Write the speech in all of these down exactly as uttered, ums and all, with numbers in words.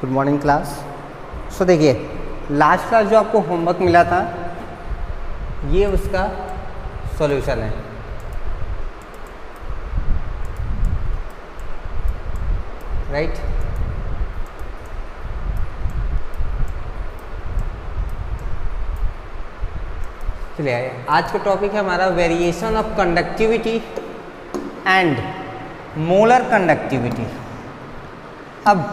Good morning class. सो देखिए last class जो आपको होमवर्क मिला था ये उसका सॉल्यूशन है। Right right? चलिए आज का टॉपिक है हमारा variation of conductivity and molar conductivity. अब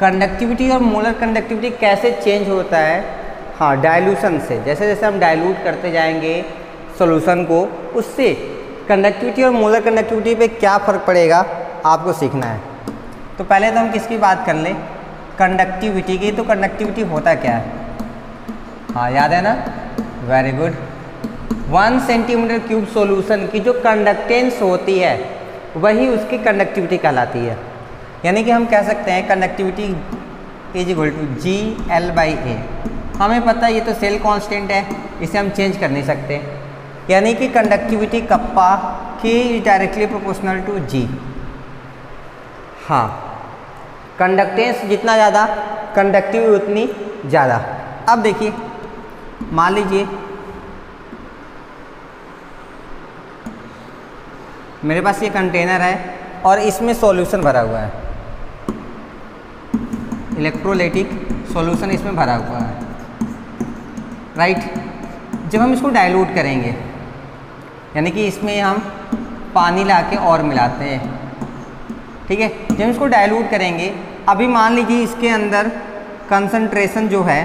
कंडक्टिविटी और मोलर कंडक्टिविटी कैसे चेंज होता है, हाँ डाइल्यूशन से। जैसे जैसे हम डाइल्यूट करते जाएंगे सॉल्यूशन को, उससे कंडक्टिविटी और मोलर कंडक्टिविटी पे क्या फ़र्क पड़ेगा आपको सीखना है। तो पहले तो हम किसकी बात कर लें, कंडक्टिविटी की। तो कंडक्टिविटी होता क्या है, हाँ याद है ना, very good. One centimetre cube solution की जो कंडक्टेंस होती है वही उसकी कंडक्टिविटी कहलाती है। यानी कि हम कह सकते हैं conductivity is equal to G L by A. हमें पता है ये तो सेल कांस्टेंट है, इसे हम चेंज कर नहीं सकते। यानी कि conductivity kappa K is directly proportional to G. हाँ, कंडक्टेंस जितना ज़्यादा कंडक्टिव उतनी ज़्यादा। अब देखिए मान लीजिए मेरे पास ये कंटेनर है और इसमें सॉल्यूशन भरा हुआ है, इलेक्ट्रोलाइटिक सॉल्यूशन इसमें भरा हुआ है। Right right? जब हम इसको डाइल्यूट करेंगे यानी कि इसमें हम पानी लाके और मिलाते हैं, ठीक है। जब इसको डाइल्यूट करेंगे, अभी मान लीजिए इसके अंदर कंसंट्रेशन जो है,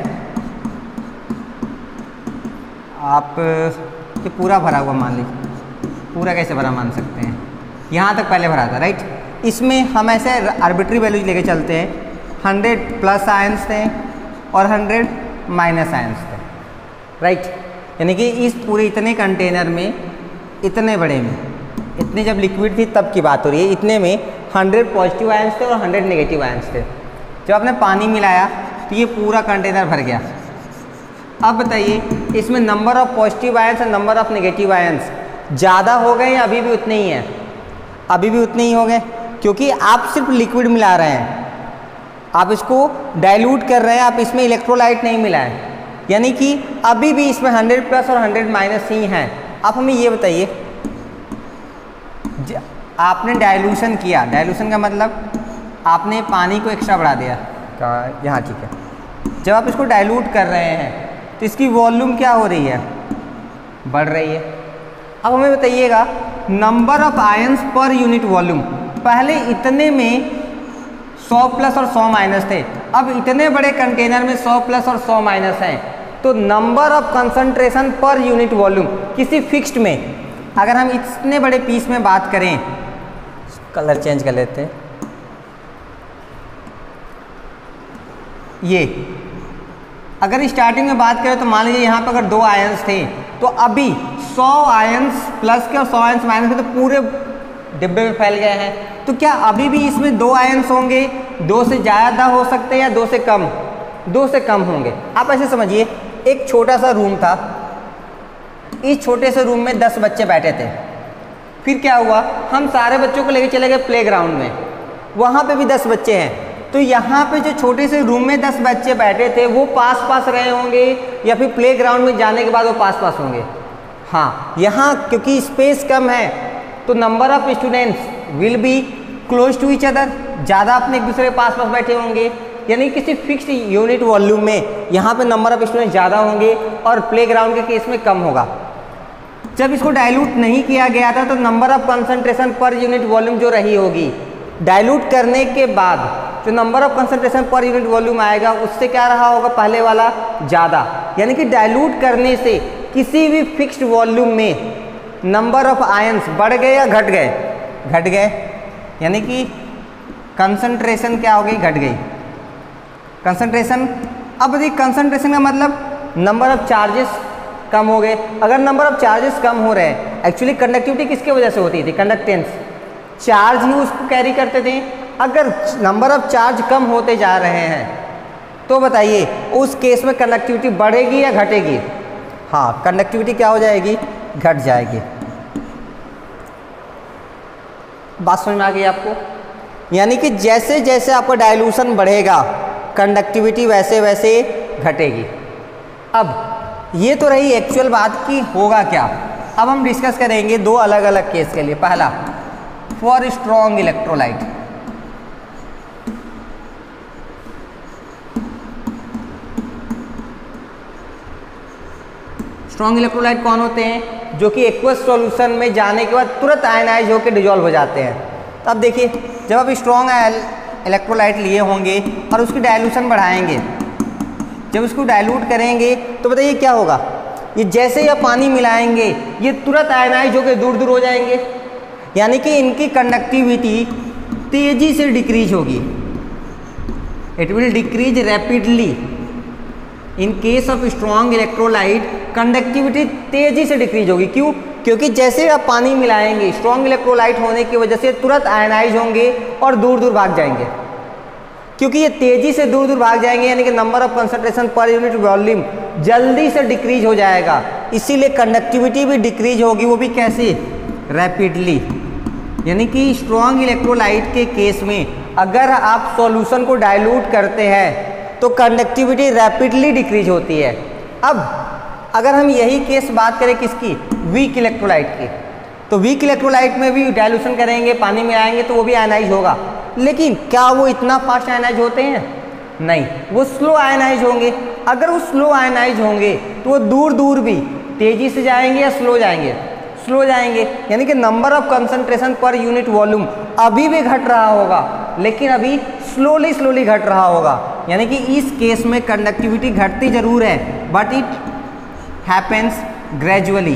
आप ये पूरा भरा हुआ मान लीजिए, पूरा कैसे भरा मान सकते हैं, यहाँ तक पहले भरा था। राइट, इसमें हम ऐसे आर्बिट्री वैल्यूज लेके चलते हैं, हंड्रेड प्लस आयंस थे और हंड्रेड माइनस आयंस थे। राइट, यानी कि इस पूरे इतने कंटेनर में, इतने बड़े में, इतने जब लिक्विड थी तब की बात हो रही है, इतने में हंड्रेड पॉजिटिव आयंस थे और हंड्रेड नेगेटिव आयंस थे। जब आपने पानी मिलाया तो ये पूरा कंटेनर भर गया। अब बताइए इसमें नंबर ऑफ़ पॉजिटिव आयंस और नंबर ऑफ़ नेगेटिव आयंस ज़्यादा हो गए या अभी भी उतने ही हैं? अभी भी उतने ही हो गए, क्योंकि आप सिर्फ लिक्विड मिला रहे हैं, आप इसको डाइल्यूट कर रहे हैं, आप इसमें इलेक्ट्रोलाइट नहीं मिलाएं। यानी कि अभी भी इसमें हंड्रेड प्लस और हंड्रेड माइनस ही हैं। आप हमें ये बताइए आपने डाइल्यूशन किया, डाइल्यूशन का मतलब आपने पानी को एक्स्ट्रा बढ़ा दिया, यहाँ ठीक है। जब आप इसको डाइल्यूट कर रहे हैं तो इसकी वॉल्यूम क्या हो रही है, बढ़ रही है। अब हमें बताइएगा number of ions per unit volume. पहले इतने में सौ प्लस और सौ माइनस थे, अब इतने बड़े कंटेनर में सौ प्लस और सौ माइनस हैं। तो number of concentration per unit volume किसी फिक्स्ड में, अगर हम इतने बड़े पीस में बात करें, कलर चेंज कर लेते हैं, ये अगर स्टार्टिंग में बात करें तो मान लीजिए यहाँ पर अगर दो आयंस थे तो अभी सौ आयंस प्लस के और सौ आयंस माइनस के तो पूरे डिब्बे में फैल गए हैं। तो क्या अभी भी इसमें दो आयंस होंगे, दो से ज़्यादा हो सकते हैं या दो से कम? दो से कम होंगे। आप ऐसे समझिए एक छोटा सा रूम था, इस छोटे से रूम में दस बच्चे बैठे थे। फिर क्या हुआ, हम सारे बच्चों को लेके चले गए प्लेग्राउंड में, वहाँ पे भी दस बच्चे हैं। तो यहाँ पे जो छोटे से रूम में दस बच्चे बैठे थे वो पास पास रहे होंगे या फिर प्लेग्राउंड में जाने के बाद वो पास पास होंगे। हाँ, यहाँ क्योंकि स्पेस कम है तो number of students will be close to each other, ज़्यादा अपने एक दूसरे के पास पास बैठे होंगे। यानी किसी फिक्स्ड यूनिट वॉल्यूम में यहाँ पे नंबर ऑफ स्टूडेंट ज़्यादा होंगे और प्लेग्राउंड के केस में कम होगा। जब इसको डाइल्यूट नहीं किया गया था तो number of concentration per unit volume जो रही होगी, डाइल्यूट करने के बाद जो number of concentration per unit volume आएगा उससे क्या रहा होगा, पहले वाला ज़्यादा। यानी कि डाइल्यूट करने से किसी भी फिक्स्ड वॉल्यूम में नंबर ऑफ आयंस बढ़ गए या घट गए? घट गए। यानी कि कंसंट्रेशन क्या हो गई, घट गई कंसंट्रेशन। अब देखिए कंसंट्रेशन का मतलब नंबर ऑफ चार्जेस कम हो गए। अगर नंबर ऑफ चार्जेस कम हो रहे हैं, एक्चुअली कंडक्टिविटी किसके वजह से होती थी, कंडक्टेंस, चार्ज ही उसको कैरी करते थे। अगर नंबर ऑफ चार्ज कम होते जा रहे हैं तो बताइए उस केस में कंडक्टिविटी बढ़ेगी या घटेगी? हाँ, कंडक्टिविटी क्या हो जाएगी, घट जाएगी। बात समझ में आ गई आपको? यानी कि जैसे जैसे आपका डाइल्यूशन बढ़ेगा कंडक्टिविटी वैसे वैसे घटेगी। अब ये तो रही एक्चुअल बात कि होगा क्या। अब हम डिस्कस करेंगे दो अलग अलग केस के लिए। पहला, for strong electrolyte. Strong electrolyte कौन होते हैं? जो कि एक्वस सॉल्यूशन में जाने के बाद तुरंत आयनाइज होकर डिजॉल्व हो जाते हैं। अब देखिए, जब आप स्ट्रॉन्ग इलेक्ट्रोलाइट लिए होंगे और उसकी डाइल्यूशन बढ़ाएंगे, जब उसको डाइल्यूट करेंगे तो बताइए क्या होगा। ये जैसे ही आप पानी मिलाएंगे ये तुरंत आयनाइज होकर दूर दूर हो जाएंगे, यानी कि इनकी कंडक्टिविटी तेज़ी से डिक्रीज होगी। It will decrease rapidly in case of strong electrolyte. Conductivity तेज़ी से डिक्रीज होगी, क्यों? क्योंकि जैसे आप पानी मिलाएंगे, स्ट्रॉन्ग इलेक्ट्रोलाइट होने की वजह से तुरंत आयनाइज होंगे और दूर दूर भाग जाएंगे। क्योंकि ये तेज़ी से दूर दूर भाग जाएंगे, यानी कि number of concentration per unit volume जल्दी से डिक्रीज हो जाएगा, इसीलिए कंडक्टिविटी भी डिक्रीज होगी। वो भी कैसे? रैपिडली। यानी कि स्ट्रॉन्ग इलेक्ट्रोलाइट के केस में अगर आप सॉल्यूशन को डाइल्यूट करते हैं तो कंडक्टिविटी रैपिडली डिक्रीज होती है। अब अगर हम यही केस बात करें किसकी, वीक इलेक्ट्रोलाइट की, तो वीक इलेक्ट्रोलाइट में भी डाइल्यूशन करेंगे, पानी में आएंगे तो वो भी आयनाइज होगा। लेकिन क्या वो इतना फास्ट आयनाइज होते हैं? नहीं, वो स्लो आयनाइज होंगे। अगर वो स्लो आयनाइज होंगे तो वो दूर दूर भी तेज़ी से जाएंगे या स्लो जाएंगे? स्लो जाएंगे, यानी कि number of concentration per unit volume अभी भी घट रहा होगा, लेकिन अभी स्लोली स्लोली घट रहा होगा। यानी कि इस केस में कंडक्टिविटी घटती ज़रूर है, but it happens gradually.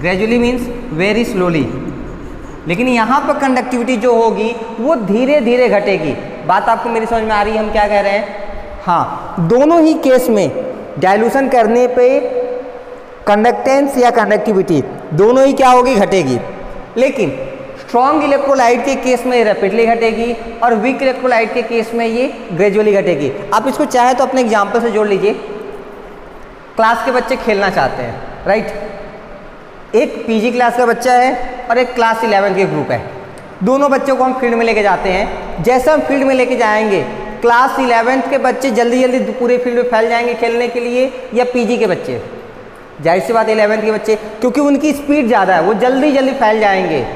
Gradually means very slowly. लेकिन यहाँ पर कंडक्टिविटी जो होगी वो धीरे धीरे घटेगी। बात आपको मेरी समझ में आ रही है हम क्या कह रहे हैं? हाँ, दोनों ही केस में डाइल्यूशन करने पे कंडक्टेंस या कंडक्टिविटी दोनों ही क्या होगी? घटेगी। लेकिन स्ट्रॉन्ग इलेक्ट्रोलाइट के केस में रैपिडली घटेगी और वीक इलेक्ट्रोलाइट के केस में ये ग्रेजुअली घटेगी। आप इसको चाहे तो अपने एग्जाम्पल से जोड़ लीजिए। क्लास के बच्चे खेलना चाहते हैं, राइट? एक पीजी क्लास का बच्चा है और एक क्लास इलेवन के ग्रुप है। दोनों बच्चों को हम फील्ड में लेके जाते हैं। जैसे हम फील्ड में लेके जाएंगे, क्लास इलेवेंथ के बच्चे जल्दी जल्दी पूरे फील्ड में फैल जाएंगे खेलने के लिए, या पीजी के बच्चे? जाहिर सी बात है इलेवेंथ के बच्चे, क्योंकि उनकी स्पीड ज़्यादा है, वो जल्दी जल्दी फैल जाएंगे।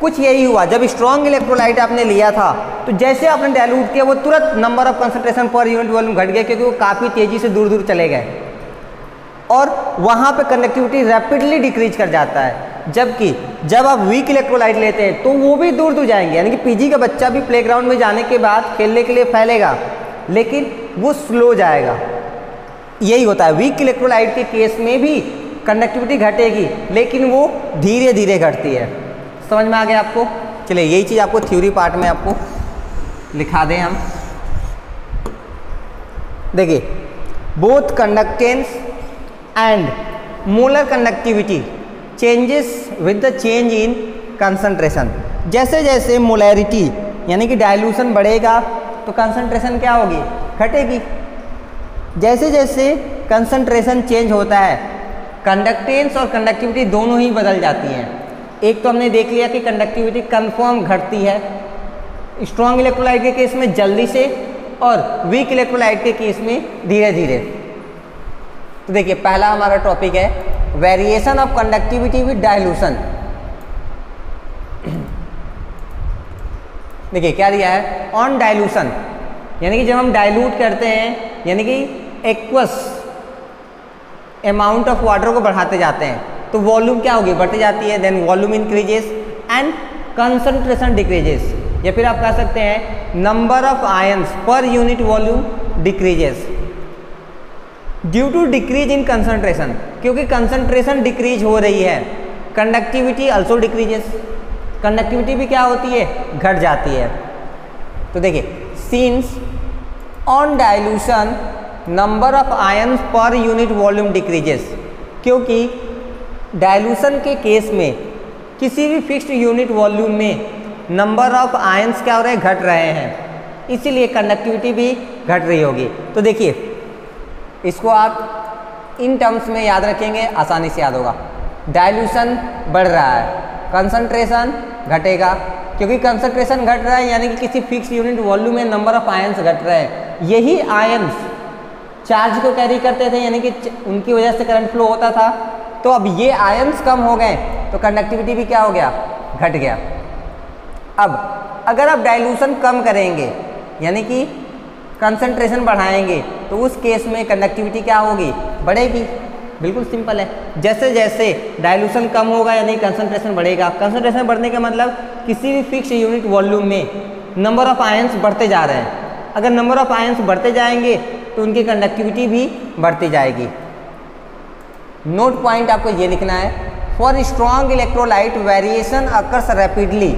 कुछ यही हुआ जब स्ट्रॉन्ग इलेक्ट्रोलाइट आपने लिया था, तो जैसे आपने डाइल्यूट किया वो तुरंत number of concentration per unit volume घट गया, क्योंकि वो काफ़ी तेज़ी से दूर दूर चले गए और वहाँ पर कंडक्टिविटी रैपिडली डिक्रीज कर जाता है। जबकि जब आप वीक इलेक्ट्रोलाइट लेते हैं तो वो भी दूर दूर जाएंगे, यानी कि पीजी का बच्चा भी प्लेग्राउंड में जाने के बाद खेलने के लिए फैलेगा, लेकिन वो स्लो जाएगा। यही होता है वीक इलेक्ट्रोलाइट के केस में भी कंडक्टिविटी घटेगी, लेकिन वो धीरे धीरे घटती है। समझ में आ गया आपको? चलिए, यही चीज़ आपको थ्योरी पार्ट में आपको लिखा दें हम। देखिए, both conductance and molar conductivity changes with the change in concentration. जैसे जैसे मोलैरिटी यानी कि डाइल्यूशन बढ़ेगा तो कंसंट्रेशन क्या होगी? घटेगी। जैसे जैसे कंसंट्रेशन चेंज होता है, कंडक्टेंस और कंडक्टिविटी दोनों ही बदल जाती हैं। एक तो हमने देख लिया कि कंडक्टिविटी कंफर्म घटती है स्ट्रॉन्ग इलेक्ट्रोलाइट के केस में जल्दी से, और वीक इलेक्ट्रोलाइट के केस में धीरे धीरे। तो देखिए, पहला हमारा टॉपिक है variation of conductivity with dilution. देखिए क्या दिया है, ऑन डाइल्यूशन, यानी कि जब हम डाइल्यूट करते हैं, यानी कि एक्वस अमाउंट ऑफ वाटर को बढ़ाते जाते हैं तो वॉल्यूम क्या होगी? बढ़ती जाती है। Then volume increases and concentration decreases, या फिर आप कह सकते हैं number of ions per unit volume decreases due to decrease in concentration. क्योंकि कंसंट्रेशन डिक्रीज हो रही है, कंडक्टिविटी आल्सो डिक्रीजेस, कंडक्टिविटी भी क्या होती है? घट जाती है। तो देखिए, since on dilution number of ions per unit volume decreases, क्योंकि डाइल्यूशन के केस में किसी भी फिक्स्ड यूनिट वॉल्यूम में नंबर ऑफ आयंस क्या हो रहे हैं? घट रहे हैं, इसीलिए कंडक्टिविटी भी घट रही होगी। तो देखिए, इसको आप इन टर्म्स में याद रखेंगे, आसानी से याद होगा। डाइल्यूशन बढ़ रहा है, कंसंट्रेशन घटेगा, क्योंकि कंसंट्रेशन घट रहा है यानी कि किसी फिक्स यूनिट वॉल्यूम में नंबर ऑफ आयंस घट रहे हैं, यही आयंस चार्ज को कैरी करते थे, यानी कि उनकी वजह से करंट फ्लो होता था। तो अब ये आयंस कम हो गए तो कंडक्टिविटी भी क्या हो गया, घट गया। अब अगर आप डाइल्यूशन कम करेंगे यानी कि कंसंट्रेशन बढ़ाएंगे तो उस केस में कंडक्टिविटी क्या होगी, बढ़ेगी। बिल्कुल सिंपल है, जैसे जैसे डाइल्यूशन कम होगा यानी कंसंट्रेशन बढ़ेगा। कंसंट्रेशन बढ़ने का मतलब किसी भी फिक्स यूनिट वॉल्यूम में नंबर ऑफ आयंस बढ़ते जा रहे हैं। अगर नंबर ऑफ आयंस बढ़ते जाएंगे तो उनकी कंडक्टिविटी भी बढ़ती जाएगी। नोट पॉइंट आपको ये लिखना है, for strong electrolyte variation occurs rapidly.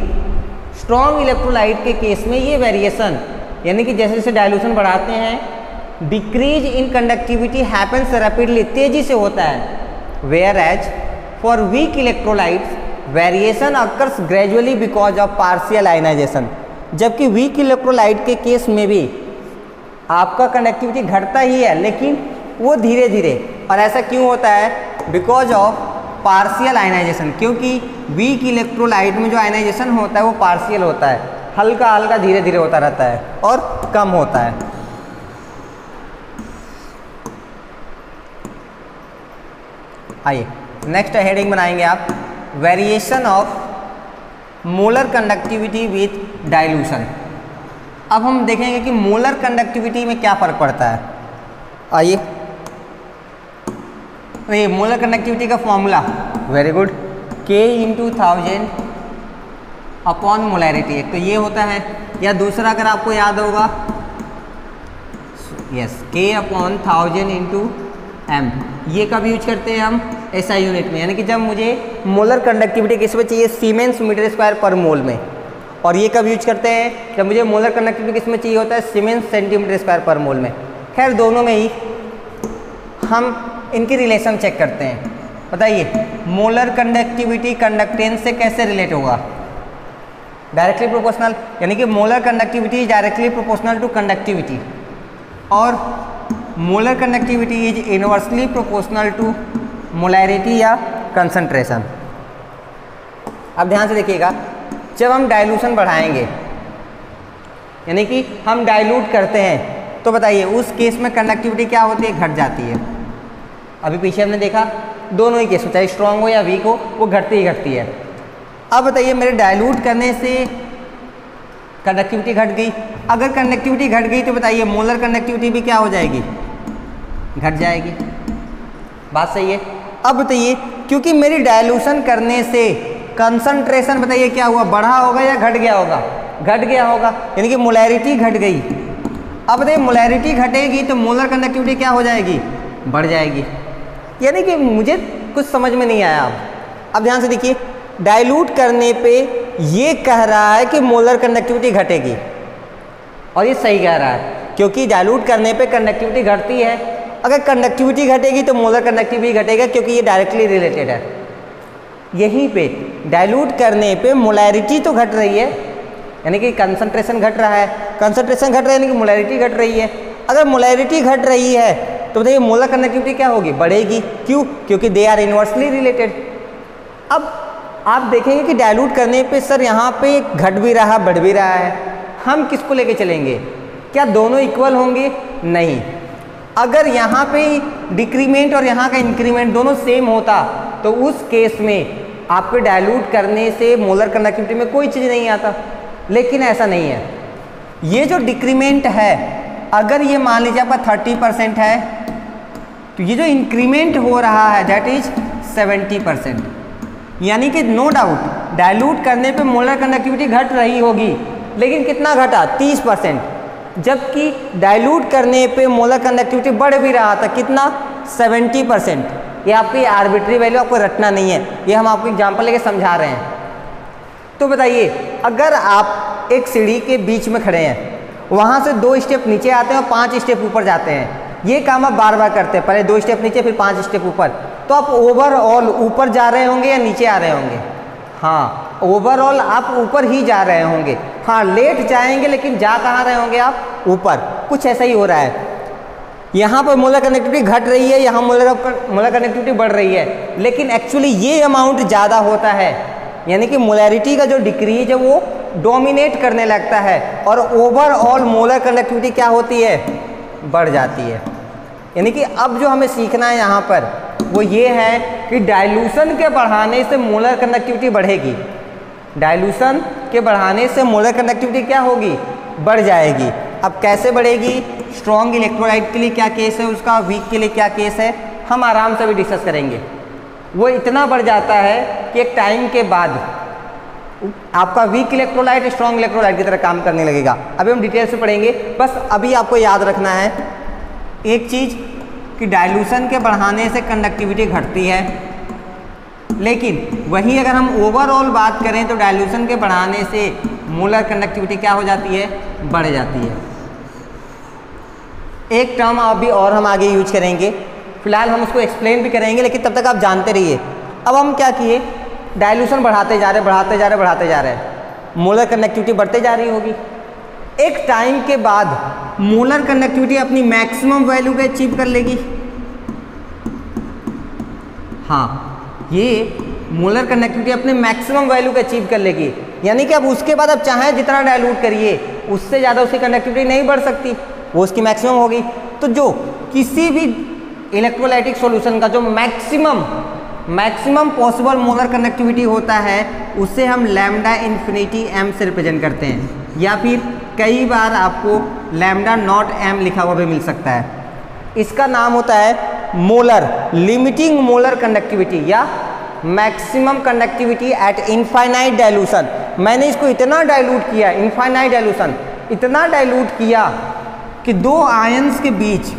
Strong electrolyte के केस में ये वेरिएशन यानी कि जैसे जैसे डाइल्यूशन बढ़ाते हैं decrease in conductivity happens rapidly, तेज़ी से होता है। Whereas for weak electrolytes variation occurs gradually because of partial ionization. जबकि वीक इलेक्ट्रोलाइट के केस में भी आपका कंडक्टिविटी घटता ही है, लेकिन वो धीरे धीरे। और ऐसा क्यों होता है, बिकॉज ऑफ पार्शियल आयनाइजेशन, क्योंकि वीक इलेक्ट्रोलाइट में जो आयनाइजेशन होता है वो पार्शियल होता है, हल्का हल्का धीरे धीरे होता रहता है और कम होता है। आइए नेक्स्ट हेडिंग बनाएंगे आप, variation of molar conductivity with dilution. अब हम देखेंगे कि मोलर कंडक्टिविटी में क्या फ़र्क पड़ता है। आइए, तो ये मोलर कंडक्टिविटी का formula, very good, K into thousand upon molarity. एक तो ये होता है, या दूसरा अगर आपको याद होगा, यस, के अपॉन थाउजेंड इंटू एम। ये कब यूज करते हैं हम, एसआई यूनिट में, यानी कि जब मुझे मोलर कंडक्टिविटी किस में चाहिए, सीमेंस मीटर स्क्वायर पर मोल में। और ये कब यूज करते हैं, जब मुझे मोलर कंडक्टिविटी किस में चाहिए होता है, सीमेंस सेंटीमीटर स्क्वायर पर मोल में। खैर दोनों में ही हम इनकी रिलेशन चेक करते हैं। बताइए मोलर कंडक्टिविटी कंडक्टेंस से कैसे रिलेट होगा, डायरेक्टली प्रोपोर्शनल, यानी कि molar conductivity is directly proportional to conductivity, और molar conductivity is inversely proportional to molarity या कंसंट्रेशन। अब ध्यान से देखिएगा, जब हम डाइल्यूशन बढ़ाएंगे यानी कि हम डाइल्यूट करते हैं तो बताइए उस केस में कंडक्टिविटी क्या होती है, घट जाती है। अभी पीछे हमने देखा दोनों ही केस, चाहे स्ट्रॉन्ग हो या वीक हो, वो घटती ही घटती है। अब बताइए मेरे डाइल्यूट करने से कंडक्टिविटी घट गई, अगर कंडक्टिविटी घट गई तो बताइए मोलर कंडक्टिविटी भी क्या हो जाएगी, घट जाएगी। बात सही है। अब बताइए क्योंकि मेरी डाइल्यूशन करने से कंसंट्रेशन बताइए क्या हुआ, बढ़ा होगा या घट गया होगा, घट गया होगा, यानी कि मोलैरिटी घट गई। अब बताइए मोलैरिटी घटेगी तो मोलर कंडक्टिविटी क्या हो जाएगी, बढ़ जाएगी। यानी कि मुझे कुछ समझ में नहीं आया। अब अब ध्यान से देखिए, डाइल्यूट करने पे ये कह रहा है कि मोलर कंडक्टिविटी घटेगी, और ये सही कह रहा है क्योंकि डाइल्यूट करने पे कंडक्टिविटी घटती है। अगर कंडक्टिविटी घटेगी तो मोलर कंडक्टिविटी घटेगा, क्योंकि ये डायरेक्टली रिलेटेड है। यहीं पे डाइल्यूट करने पे मोलैरिटी तो घट रही है, यानी कि कंसंट्रेशन घट रहा है, कंसंट्रेशन घट रहा है यानी कि मोलैरिटी घट रही है। अगर मोलैरिटी घट रही है तो बताइए मोलर कंडक्टिविटी क्या होगी, बढ़ेगी। क्यों, क्योंकि दे आर इनवर्सली रिलेटेड। अब आप देखेंगे कि डाइल्यूट करने पे सर यहाँ पे घट भी रहा बढ़ भी रहा है, हम किसको लेके चलेंगे, क्या दोनों इक्वल होंगे, नहीं। अगर यहाँ पे डिक्रीमेंट और यहाँ का इंक्रीमेंट दोनों सेम होता तो उस केस में आपके डाइल्यूट करने से मोलर कंडक्टिविटी में कोई चीज़ नहीं आता, लेकिन ऐसा नहीं है। ये जो डिक्रीमेंट है, अगर ये मान लीजिए आपका थर्टी परसेंट है तो ये जो इंक्रीमेंट हो रहा है दैट इज सेवेंटी परसेंट, यानी कि नो डाउट डाइल्यूट करने पे मोलर कंडक्टिविटी घट रही होगी, लेकिन कितना घटा, तीस परसेंट। जबकि डाइल्यूट करने पे मोलर कंडक्टिविटी बढ़ भी रहा था, कितना, सत्तर परसेंट। ये आपकी आर्बिट्री वैल्यू आपको रटना नहीं है, ये हम आपको एग्जांपल लेके समझा रहे हैं। तो बताइए अगर आप एक सीढ़ी के बीच में खड़े हैं, वहाँ से दो स्टेप नीचे आते हैं और पाँच स्टेप ऊपर जाते हैं, ये काम आप बार बार करते हैं, पहले दो स्टेप नीचे फिर पाँच स्टेप ऊपर, तो आप ओवरऑल ऊपर जा रहे होंगे या नीचे आ रहे होंगे, हाँ ओवरऑल आप ऊपर ही जा रहे होंगे, हाँ लेट जाएंगे लेकिन जा कहाँ रहे होंगे आप, ऊपर। कुछ ऐसा ही हो रहा है, यहाँ पर मोलर कंडक्टिविटी घट रही है, यहाँ मोलर मोलर कंडक्टिविटी बढ़ रही है, लेकिन एक्चुअली ये अमाउंट ज़्यादा होता है, यानी कि मोलैरिटी का जो डिक्रीज है वो डोमिनेट करने लगता है और ओवरऑल मोलर कंडक्टिविटी क्या होती है, बढ़ जाती है। यानी कि अब जो हमें सीखना है यहाँ पर वो ये है कि डाइल्यूशन के बढ़ाने से मोलर कंडक्टिविटी बढ़ेगी, डाइल्यूशन के बढ़ाने से मोलर कंडक्टिविटी क्या होगी, बढ़ जाएगी। अब कैसे बढ़ेगी, स्ट्रॉन्ग इलेक्ट्रोलाइट के लिए क्या केस है उसका, वीक के लिए क्या केस है, हम आराम से भी डिस्कस करेंगे। वो इतना बढ़ जाता है कि एक टाइम के बाद आपका वीक इलेक्ट्रोलाइट स्ट्रॉन्ग इलेक्ट्रोलाइट की तरह काम करने लगेगा। अभी हम डिटेल से पढ़ेंगे, बस अभी आपको याद रखना है एक चीज़ कि डाइल्यूशन के बढ़ाने से कंडक्टिविटी घटती है, लेकिन वही अगर हम ओवरऑल बात करें तो डाइल्यूशन के बढ़ाने से मोलर कंडक्टिविटी क्या हो जाती है, बढ़ जाती है। एक टर्म अभी और हम आगे यूज करेंगे, फिलहाल हम उसको एक्सप्लेन भी करेंगे, लेकिन तब तक आप जानते रहिए। अब हम क्या किए, डाइल्यूशन बढ़ाते जा रहे बढ़ाते जा रहे बढ़ाते जा रहे हैं, मोलर कंडक्टिविटी बढ़ते जा रही होगी। एक टाइम के बाद मोलर कंडक्टिविटी अपनी मैक्सिमम वैल्यू को अचीव कर लेगी। हाँ, ये मोलर कंडक्टिविटी अपने मैक्सिमम वैल्यू को अचीव कर लेगी, यानी कि अब उसके बाद आप चाहें जितना डाइल्यूट करिए उससे ज़्यादा उसकी कंडक्टिविटी नहीं बढ़ सकती, वो उसकी मैक्सिमम होगी। तो जो किसी भी इलेक्ट्रोलाइटिक सॉल्यूशन का जो maximum maximum possible molar conductivity होता है उसे हम लैम्डा इन्फिनिटी एम से रिप्रेजेंट करते हैं, या फिर कई बार आपको लैम्डा नॉट एम लिखा हुआ भी मिल सकता है। इसका नाम होता है मोलर लिमिटिंग मोलर कंडक्टिविटी या maximum conductivity at infinite dilution. मैंने इसको इतना डाइल्यूट किया, इनफाइनाइट डाइल्यूशन इतना डाइल्यूट किया कि दो आयंस के बीच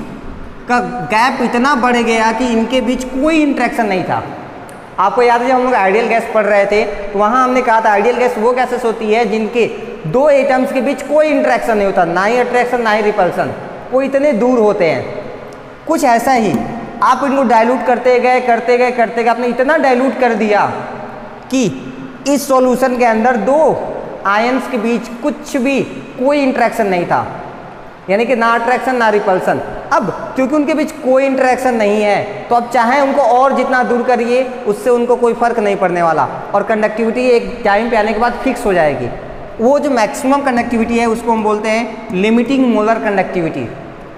का गैप इतना बढ़ गया कि इनके बीच कोई इंट्रैक्शन नहीं था। आपको याद है जब हम लोग आइडियल गैस पढ़ रहे थे तो वहाँ हमने कहा था आइडियल गैस वो गैसेस होती है जिनके दो एटम्स के बीच कोई इंट्रैक्शन नहीं होता, ना ही अट्रैक्शन ना ही रिपल्सन, वो इतने दूर होते हैं। कुछ ऐसा ही आप इनको डाइल्यूट करते गए करते गए करते गए आपने इतना डाइल्यूट कर दिया कि इस सॉल्यूशन के अंदर दो आयंस के बीच कुछ भी कोई इंट्रैक्शन नहीं था, यानी कि ना अट्रैक्शन ना रिपल्सन। अब क्योंकि उनके बीच कोई इंटरेक्शन नहीं है तो आप चाहें उनको और जितना दूर करिए उससे उनको कोई फ़र्क नहीं पड़ने वाला, और कंडक्टिविटी एक टाइम पे आने के बाद फिक्स हो जाएगी। वो जो मैक्सिमम कंडक्टिविटी है उसको हम बोलते हैं लिमिटिंग मोलर कंडक्टिविटी।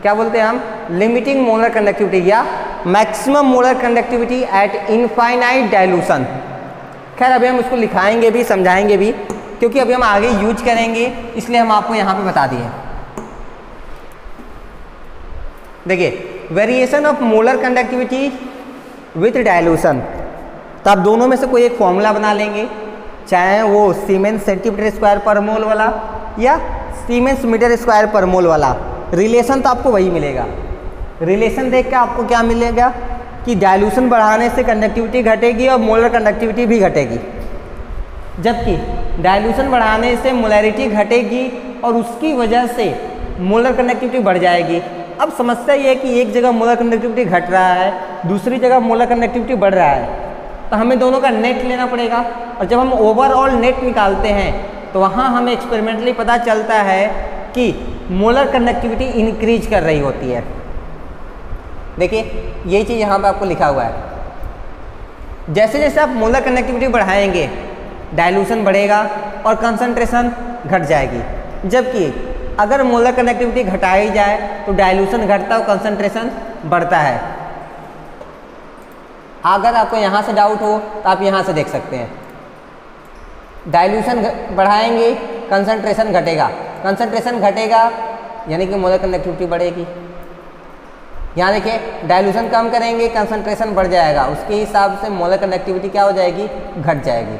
क्या बोलते हैं हम, लिमिटिंग मोलर कंडक्टिविटी या maximum molar conductivity at infinite dilution. खैर अभी हम उसको लिखाएंगे भी समझाएंगे भी, क्योंकि अभी हम आगे यूज करेंगे, इसलिए हम आपको यहाँ पर बता दिए। देखिए, variation of molar conductivity with dilution, तो आप दोनों में से कोई एक फॉर्मूला बना लेंगे, चाहे वो सीमेंस सेंटीमीटर स्क्वायर पर मोल वाला या सीमेंस मीटर स्क्वायर पर मोल वाला। रिलेशन तो आपको वही मिलेगा, रिलेशन देख के आपको क्या मिलेगा कि डाइल्यूशन बढ़ाने से कंडक्टिविटी घटेगी और मोलर कंडक्टिविटी भी घटेगी, जबकि डाइल्यूशन बढ़ाने से मोलैरिटी घटेगी और उसकी वजह से मोलर कंडक्टिविटी बढ़ जाएगी। अब समस्या ये है कि एक जगह मोलर कंडक्टिविटी घट रहा है, दूसरी जगह मोलर कंडक्टिविटी बढ़ रहा है, तो हमें दोनों का नेट लेना पड़ेगा। और जब हम ओवरऑल नेट निकालते हैं तो वहाँ हमें एक्सपेरिमेंटली पता चलता है कि मोलर कंडक्टिविटी इंक्रीज कर रही होती है। देखिए, ये चीज़ यहाँ पे आपको लिखा हुआ है, जैसे जैसे आप मोलर कंडक्टिविटी बढ़ाएंगे डाइल्यूशन बढ़ेगा और कंसंट्रेशन घट जाएगी, जबकि अगर मोलर कंडक्टिविटी घटाई जाए तो डाइल्यूशन घटता और कंसंट्रेशन बढ़ता है। अगर आपको यहाँ से डाउट हो तो आप यहाँ से देख सकते हैं, डाइल्यूशन बढ़ाएंगे कंसंट्रेशन घटेगा, कंसंट्रेशन घटेगा यानी कि मोलर कंडक्टिविटी बढ़ेगी। यहाँ देखिए, डाइल्यूशन कम करेंगे कंसंट्रेशन बढ़ जाएगा, उसके हिसाब से मोलर कंडक्टिविटी क्या हो जाएगी, घट जाएगी।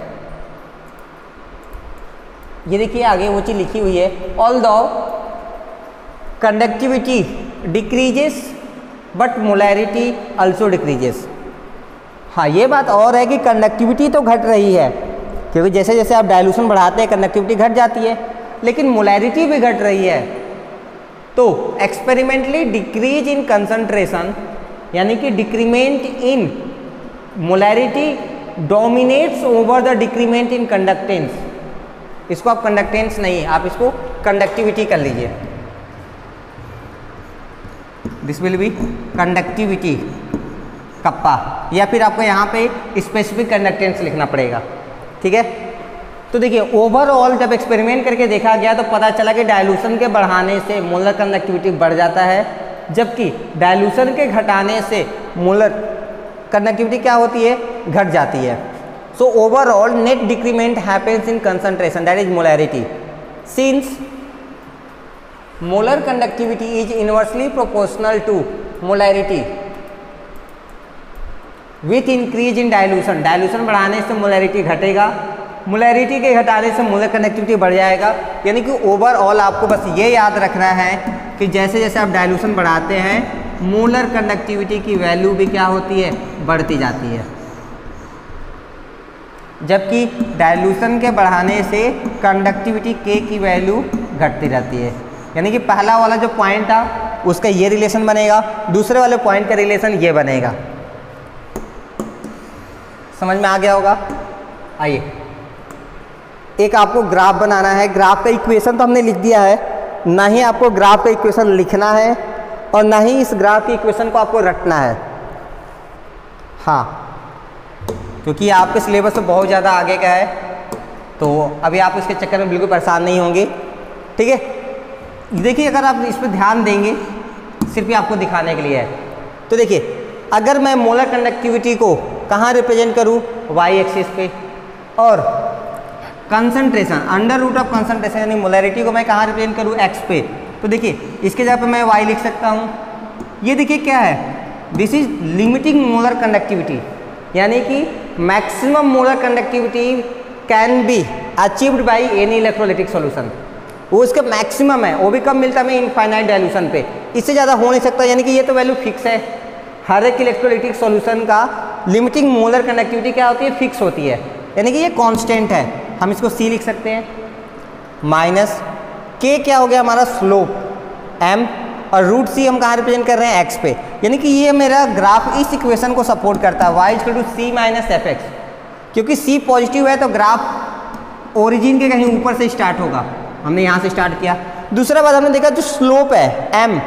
ये देखिए आगे वो चीज़ लिखी हुई है, although conductivity decreases but molarity also decreases. हाँ, ये बात और है कि कंडक्टिविटी तो घट रही है, क्योंकि जैसे जैसे आप डाइल्यूशन बढ़ाते हैं कंडक्टिविटी घट जाती है, लेकिन मोलैरिटी भी घट रही है। तो एक्सपेरिमेंटली डिक्रीज इन कंसंट्रेशन यानी कि decrement in molarity dominates over the decrement in conductance. इसको आप कंडक्टेंस नहीं, आप इसको कंडक्टिविटी कर लीजिए, this will be conductivity kappa, या फिर आपको यहाँ पे स्पेसिफिक कंडक्टेंस लिखना पड़ेगा। ठीक है, तो देखिए ओवरऑल जब एक्सपेरिमेंट करके देखा गया तो पता चला कि डाइल्यूशन के बढ़ाने से मोलर कंडक्टिविटी बढ़ जाता है, जबकि डाइल्यूशन के घटाने से मोलर कंडक्टिविटी क्या होती है, घट जाती है। So overall net decrement happens in concentration that is molarity since molar conductivity is inversely proportional to molarity with increase in dilution. Dilution बढ़ाने से मोलैरिटी घटेगा, मोलैरिटी के घटाने से मोलर कंडक्टिविटी बढ़ जाएगा। यानी कि ओवरऑल आपको बस ये याद रखना है कि जैसे जैसे आप डाइल्यूशन बढ़ाते हैं मोलर कंडक्टिविटी की वैल्यू भी क्या होती है, बढ़ती जाती है, जबकि डाइल्यूशन के बढ़ाने से कंडक्टिविटी के की वैल्यू घटती रहती है। यानी कि पहला वाला जो पॉइंट था उसका ये रिलेशन बनेगा, दूसरे वाले पॉइंट का रिलेशन ये बनेगा। समझ में आ गया होगा। आइए एक आपको ग्राफ बनाना है, ग्राफ का इक्वेशन तो हमने लिख दिया है, ना ही आपको ग्राफ का इक्वेशन लिखना है और ना ही इस ग्राफ के इक्वेशन को आपको रटना है, हाँ, क्योंकि आपके सिलेबस तो बहुत ज़्यादा आगे का है, तो अभी आप इसके चक्कर में बिल्कुल परेशान नहीं होंगे, ठीक है। देखिए अगर आप इस पर ध्यान देंगे, सिर्फ ये आपको दिखाने के लिए है, तो देखिए अगर मैं मोलर कंडक्टिविटी को कहाँ रिप्रेजेंट करूँ, वाई एक्सिस पे, और concentration under root of concentration यानी मोलैरिटी को मैं कहाँ रिप्रेजेंट करूँ, एक्स पे। तो देखिए इसके जगह पे मैं वाई लिख सकता हूँ। ये देखिए क्या है, this is limiting molar conductivity, यानी कि maximum molar conductivity can be achieved by any electrolytic solution. वो उसका मैक्सिमम है, वो भी कब मिलता है हमें इनफाइनाइट डाइल्यूशन पे, इससे ज़्यादा हो नहीं सकता। यानी कि ये तो वैल्यू फिक्स है, हर एक इलेक्ट्रोलाइटिक सॉल्यूशन का लिमिटिंग मोलर कंडक्टिविटी क्या होती है, फिक्स होती है, यानी कि ये कॉन्स्टेंट है। हम इसको C लिख सकते हैं, माइनस K क्या हो गया हमारा स्लोप M, और रूट C हम कहाँ रिप्रेजेंट कर रहे हैं, X पे। यानी कि ये मेरा ग्राफ इस इक्वेशन को सपोर्ट करता है, Y equal to C minus F X, क्योंकि C पॉजिटिव है तो ग्राफ ओरिजिन के कहीं ऊपर से स्टार्ट होगा, हमने यहाँ से स्टार्ट किया। दूसरा बात हमने देखा जो स्लोप है M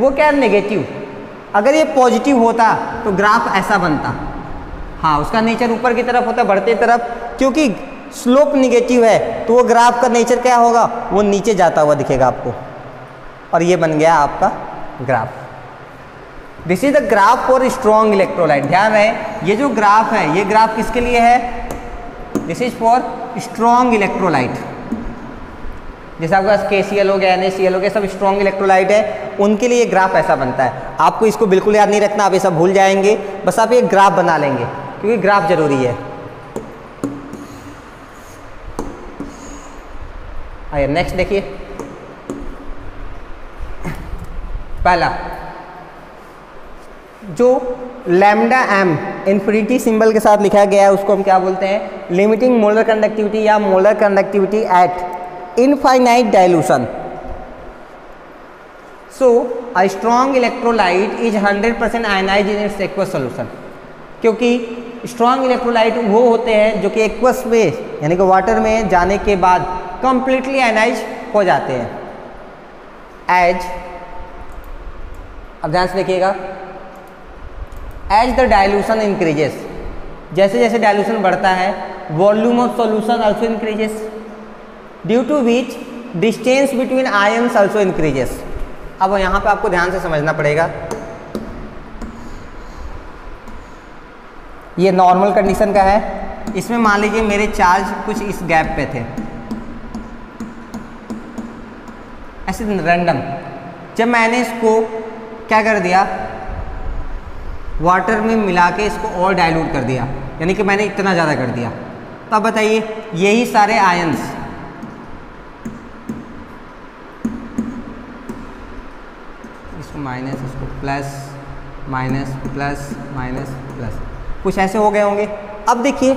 वो क्या है, नेगेटिव, अगर ये पॉजिटिव होता तो ग्राफ ऐसा बनता, हाँ, उसका नेचर ऊपर की तरफ होता, बढ़ते तरफ, क्योंकि स्लोप निगेटिव है तो वो ग्राफ का नेचर क्या होगा, वो नीचे जाता हुआ दिखेगा आपको, और ये बन गया आपका graph. This is the graph for strong electrolyte. ध्यान रहे ये जो ग्राफ है, ये ग्राफ किसके लिए है, this is for strong electrolyte. जैसे आपके पास के सी एल हो गया, एन ए सी एल हो गया, सब स्ट्रॉन्ग इलेक्ट्रोलाइट है, उनके लिए ग्राफ ऐसा बनता है। आपको इसको बिल्कुल याद नहीं रखना, आप ये सब भूल जाएंगे, बस आप ये ग्राफ बना लेंगे, क्योंकि ग्राफ जरूरी है। आइए नेक्स्ट देखिए, पहला जो लैम्डा एम इन्फिनिटी सिंबल के साथ लिखा गया है उसको हम क्या बोलते हैं, लिमिटिंग मोलर कंडक्टिविटी या molar conductivity at infinite dilution. So a strong electrolyte is hundred percent ionize in its aqueous solution, क्योंकि स्ट्रॉन्ग इलेक्ट्रोलाइट वो होते हैं जो कि एक्वस में यानी कि वाटर में जाने के बाद कंप्लीटली आयनाइज हो जाते हैं। एज, अब ध्यान से देखिएगा, एज द डाइल्यूशन इंक्रीजेस, जैसे जैसे डाइल्यूशन बढ़ता है volume of solution also increases, due to which distance between ions also increases. अब यहाँ पे आपको ध्यान से समझना पड़ेगा, ये नॉर्मल कंडीशन का है, इसमें मान लीजिए मेरे चार्ज कुछ इस गैप पे थे, ऐसे रैंडम, जब मैंने इसको क्या कर दिया, वाटर में मिला के इसको और डाइल्यूट कर दिया, यानी कि मैंने इतना ज़्यादा कर दिया, तब बताइए यही सारे आयंस इसको माइनस, इसको plus, minus plus minus plus, कुछ ऐसे हो गए होंगे। अब देखिए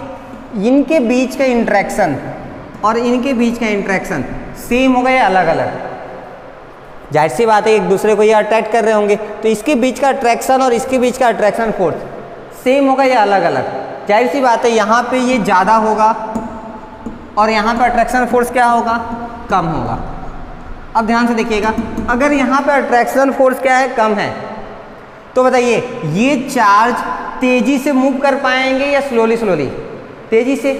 इनके बीच का इंट्रैक्शन और इनके बीच का इंट्रैक्शन सेम होगा या अलग अलग, जाहिर सी बात है एक दूसरे को ये अट्रैक्ट कर रहे होंगे, तो इसके बीच का अट्रैक्शन और इसके बीच का अट्रैक्शन फोर्स सेम होगा या अलग अलग, जाहिर सी बात है यहाँ पे ये ज़्यादा होगा और यहाँ पे अट्रैक्शन फोर्स क्या होगा, कम होगा। अब ध्यान से देखिएगा, अगर यहाँ पे अट्रैक्शन फोर्स क्या है, कम है, तो बताइए ये चार्ज तेज़ी से मूव कर पाएंगे या स्लोली स्लोली, तेज़ी से,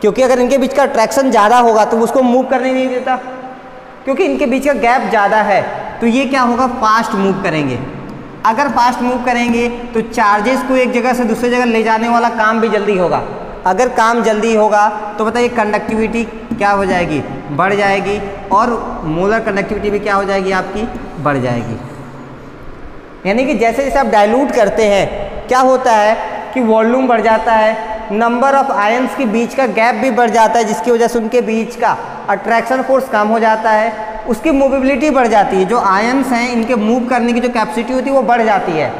क्योंकि अगर इनके बीच का अट्रैक्शन ज़्यादा होगा तो उसको मूव करने नहीं देता, क्योंकि इनके बीच का गैप ज़्यादा है। तो ये क्या होगा, फास्ट मूव करेंगे। अगर फास्ट मूव करेंगे तो चार्जेस को एक जगह से दूसरी जगह ले जाने वाला काम भी जल्दी होगा। अगर काम जल्दी होगा तो बताइए कंडक्टिविटी क्या हो जाएगी, बढ़ जाएगी, और मोलर कंडक्टिविटी भी क्या हो जाएगी आपकी, बढ़ जाएगी। यानी कि जैसे जैसे आप डाइल्यूट करते हैं क्या होता है कि वॉल्यूम बढ़ जाता है, नंबर ऑफ आयंस के बीच का गैप भी बढ़ जाता है, जिसकी वजह से उनके बीच का अट्रैक्शन फोर्स कम हो जाता है, उसकी मूवेबिलिटी बढ़ जाती है। जो आयंस हैं इनके मूव करने की जो कैपेसिटी होती है वो बढ़ जाती है,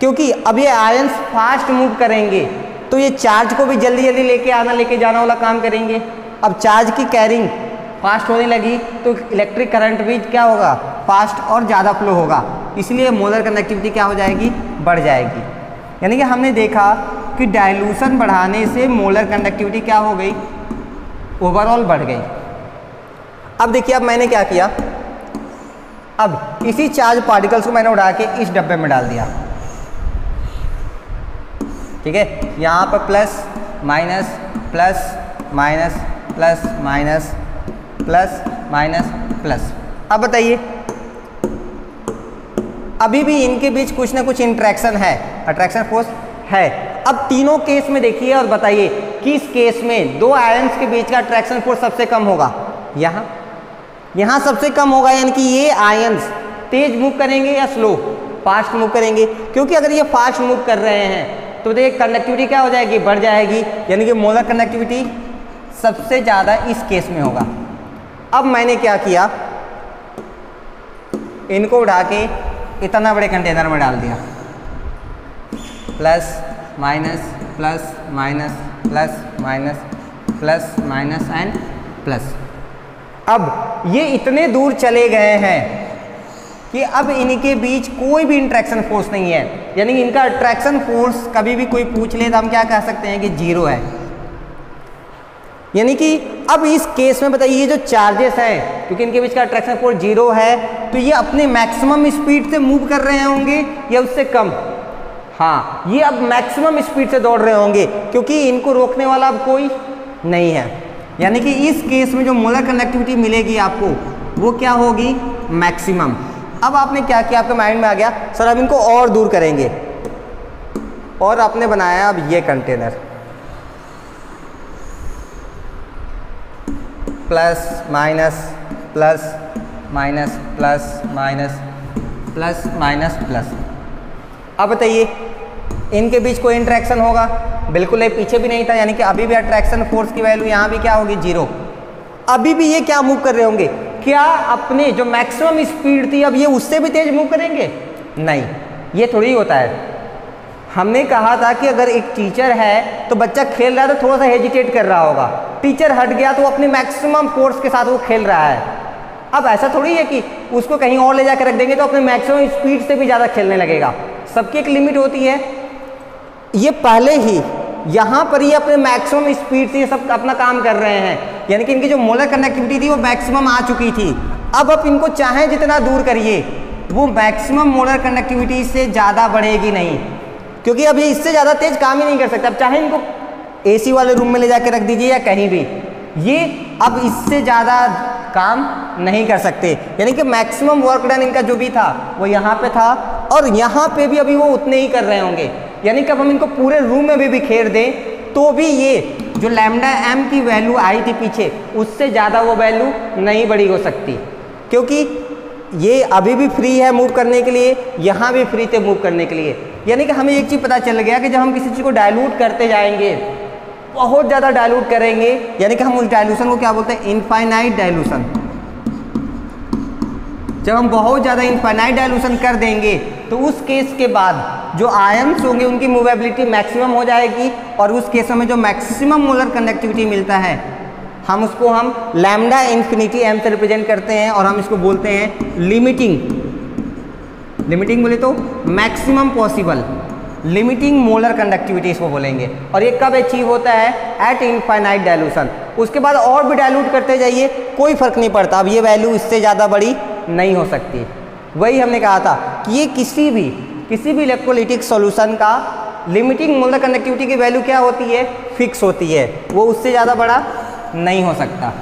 क्योंकि अब ये आयंस फास्ट मूव करेंगे तो ये चार्ज को भी जल्दी जल्दी लेके आना लेके जाना वाला काम करेंगे। अब चार्ज की कैरिंग फास्ट होने लगी तो इलेक्ट्रिक करंट भी क्या होगा, फास्ट और ज़्यादा फ्लो होगा, इसलिए मोलर कंडक्टिविटी क्या हो जाएगी, बढ़ जाएगी। यानी कि हमने देखा कि डाइल्यूशन बढ़ाने से मोलर कंडक्टिविटी क्या हो गई, ओवरऑल बढ़ गई। अब देखिए अब मैंने क्या किया, अब इसी चार्ज पार्टिकल्स को मैंने उड़ा के इस डब्बे में डाल दिया, ठीक है। यहाँ पर plus minus plus minus plus minus plus minus plus. अब बताइए अभी भी इनके बीच कुछ ना कुछ इंट्रैक्शन है, अट्रैक्शन फोर्स है। अब तीनों केस में देखिए और बताइए किस केस में दो आयंस के बीच का अट्रैक्शन फोर्स सबसे कम होगा, यहाँ यहाँ सबसे कम होगा। यानी कि ये आयंस तेज मूव करेंगे या स्लो, फास्ट मूव करेंगे, क्योंकि अगर ये फास्ट मूव कर रहे हैं तो देखिए कंडक्टिविटी क्या हो जाएगी, बढ़ जाएगी। यानी कि मोलर कंडक्टिविटी सबसे ज़्यादा इस केस में होगा। अब मैंने क्या किया, इनको उड़ा के इतना बड़े कंटेनर में डाल दिया, plus minus plus minus plus minus plus minus and plus. अब ये इतने दूर चले गए हैं कि अब इनके बीच कोई भी इंट्रैक्शन फोर्स नहीं है। यानी कि इनका अट्रैक्शन फोर्स कभी भी कोई पूछ ले तो हम क्या कह सकते हैं कि जीरो है। यानी कि अब इस केस में बताइए ये जो चार्जेस हैं, क्योंकि इनके बीच का अट्रैक्शन फोर्स जीरो है, तो ये अपने मैक्सिमम स्पीड से मूव कर रहे होंगे या उससे कम। हाँ, ये अब मैक्सिमम स्पीड से दौड़ रहे होंगे, क्योंकि इनको रोकने वाला अब कोई नहीं है। यानी कि इस केस में जो मोलर कंडक्टिविटी मिलेगी आपको वो क्या होगी, मैक्सिमम। अब आपने क्या किया, आपके माइंड में आ गया सर अब इनको और दूर करेंगे, और आपने बनाया अब ये container, plus minus plus minus plus minus plus minus plus. अब बताइए इनके बीच कोई इंट्रैक्शन होगा, बिल्कुल ये पीछे भी नहीं था, यानी कि अभी भी अट्रैक्शन फोर्स की वैल्यू यहाँ भी क्या होगी, जीरो। अभी भी ये क्या मूव कर रहे होंगे, क्या अपने जो मैक्सिमम स्पीड थी अब ये उससे भी तेज मूव करेंगे, नहीं। ये थोड़ी होता है। हमने कहा था कि अगर एक टीचर है तो बच्चा खेल रहा है तो थोड़ा सा हेजिटेट कर रहा होगा, टीचर हट गया तो अपने मैक्सिमम फोर्स के साथ वो खेल रहा है। अब ऐसा थोड़ी है कि उसको कहीं और ले जाकर रख देंगे तो अपने मैक्सिमम स्पीड से भी ज़्यादा खेलने लगेगा, सबकी एक लिमिट होती है। ये पहले ही यहाँ पर ही अपने मैक्सिमम स्पीड से ये सब अपना काम कर रहे हैं, यानी कि इनकी जो मोलर कंडक्टिविटी थी वो मैक्सिमम आ चुकी थी। अब आप इनको चाहे जितना दूर करिए वो मैक्सिमम मोलर कंडक्टिविटी से ज़्यादा बढ़ेगी नहीं, क्योंकि अब ये इससे ज़्यादा तेज काम ही नहीं कर सकता। अब चाहे इनको एसी वाले रूम में ले जाके रख दीजिए या कहीं भी, ये अब इससे ज़्यादा काम नहीं कर सकते। यानी कि मैक्सिमम वर्क डन इनका जो भी था वो यहाँ पर था, और यहाँ पर भी अभी वो उतने ही कर रहे होंगे। यानी कि अब हम इनको पूरे रूम में भी बिखेर दें तो भी ये जो लैम्डा एम की वैल्यू आई थी पीछे उससे ज़्यादा वो वैल्यू नहीं बड़ी हो सकती, क्योंकि ये अभी भी फ्री है मूव करने के लिए, यहाँ भी फ्री थे मूव करने के लिए। यानी कि हमें एक चीज़ पता चल गया कि जब हम किसी चीज़ को डाइल्यूट करते जाएंगे, बहुत ज़्यादा डाइल्यूट करेंगे, यानी कि हम उस डाइल्यूशन को क्या बोलते हैं, इनफाइनाइट डाइल्यूशन। जब हम बहुत ज़्यादा इनफाइनाइट डाइल्यूशन कर देंगे तो उस केस के बाद जो आयंस होंगे उनकी मूवेबिलिटी मैक्सिमम हो जाएगी, और उस केस में जो मैक्सिमम मोलर कंडक्टिविटी मिलता है हम उसको हम लैम्डा इन्फिनिटी एम से रिप्रेजेंट करते हैं, और हम इसको बोलते हैं लिमिटिंग, लिमिटिंग बोले तो maximum possible, limiting molar conductivity इसको बोलेंगे। और ये कब अचीव होता है, एट इनफाइनाइट डाइल्यूशन। उसके बाद और भी डाइल्यूट करते जाइए कोई फ़र्क नहीं पड़ता, अब ये वैल्यू इससे ज़्यादा बड़ी नहीं हो सकती। वही हमने कहा था कि ये किसी भी किसी भी इलेक्ट्रोलाइटिक सॉल्यूशन का लिमिटिंग मोलर कंडक्टिविटी की वैल्यू क्या होती है, फिक्स होती है, वो उससे ज़्यादा बड़ा नहीं हो सकता।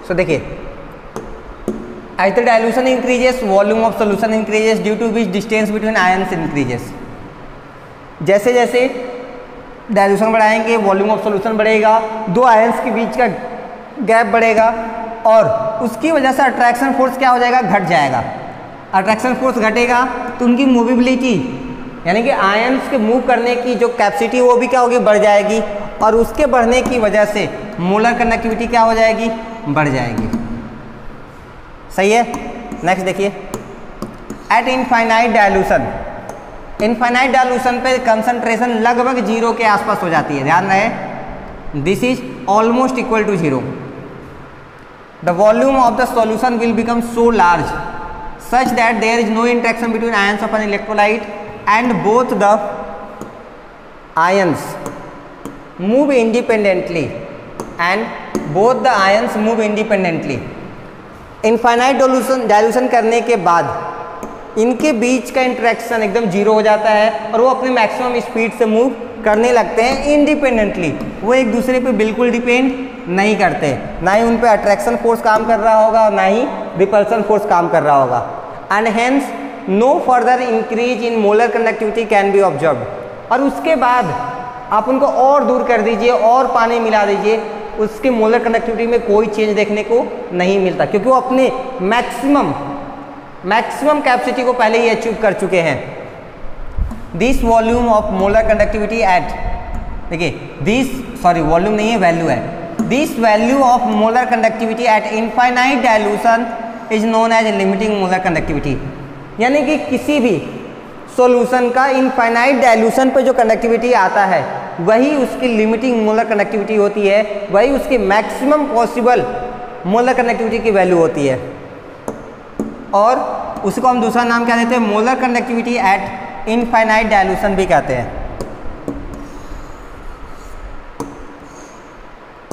सो so, देखिए, as the dilution increases volume of solution increases due to which distance between ions increases. जैसे जैसे डाइल्यूशन बढ़ाएंगे वॉल्यूम ऑफ सोल्यूशन बढ़ेगा, दो आयंस के बीच का गैप बढ़ेगा और उसकी वजह से अट्रैक्शन फोर्स क्या हो जाएगा, घट जाएगा। अट्रैक्शन फोर्स घटेगा तो उनकी मूवेबिलिटी यानी कि आयंस के मूव करने की जो कैपेसिटी वो भी क्या होगी, बढ़ जाएगी और उसके बढ़ने की वजह से मोलर कंडक्टिविटी क्या हो जाएगी, बढ़ जाएगी। सही है। नेक्स्ट देखिए, at infinite dilution, infinite dilution पे कंसंट्रेशन लगभग जीरो के आसपास हो जाती है। ध्यान रहे, this is almost equal to zero. The volume of the solution will become so large such that there is no interaction between ions of an electrolyte and both the ions move independently and both the ions move independently. Infinite dilution dilution करने के बाद इनके बीच का interaction एकदम zero हो जाता है और वो अपने मैक्सिमम स्पीड से मूव करने लगते हैं इंडिपेंडेंटली। वो एक दूसरे पे बिल्कुल डिपेंड नहीं करते, ना ही उन पे अट्रैक्शन फोर्स काम कर रहा होगा और ना ही रिपल्सन फोर्स काम कर रहा होगा। And hence no further increase in molar conductivity can be observe. और उसके बाद आप उनको और दूर कर दीजिए और पानी मिला दीजिए, उसके मोलर कंडक्टिविटी में कोई चेंज देखने को नहीं मिलता, क्योंकि वो अपने मैक्सिमम मैक्सिमम कैपेसिटी को पहले ही अचीव कर चुके हैं। This volume of molar conductivity at, देखिए दिस सॉरी वॉल्यूम नहीं है, वैल्यू है। This value of molar conductivity at infinite dilution is known as limiting molar conductivity. यानी कि किसी भी सॉल्यूशन का इनफाइनाइट डाइल्यूशन पर जो कंडक्टिविटी आता है वही उसकी लिमिटिंग मोलर कंडक्टिविटी होती है, वही उसकी मैक्सिमम पॉसिबल मोलर कंडक्टिविटी की वैल्यू होती है और उसको हम दूसरा नाम क्या देते हैं, molar conductivity at infinite dilution भी कहते हैं।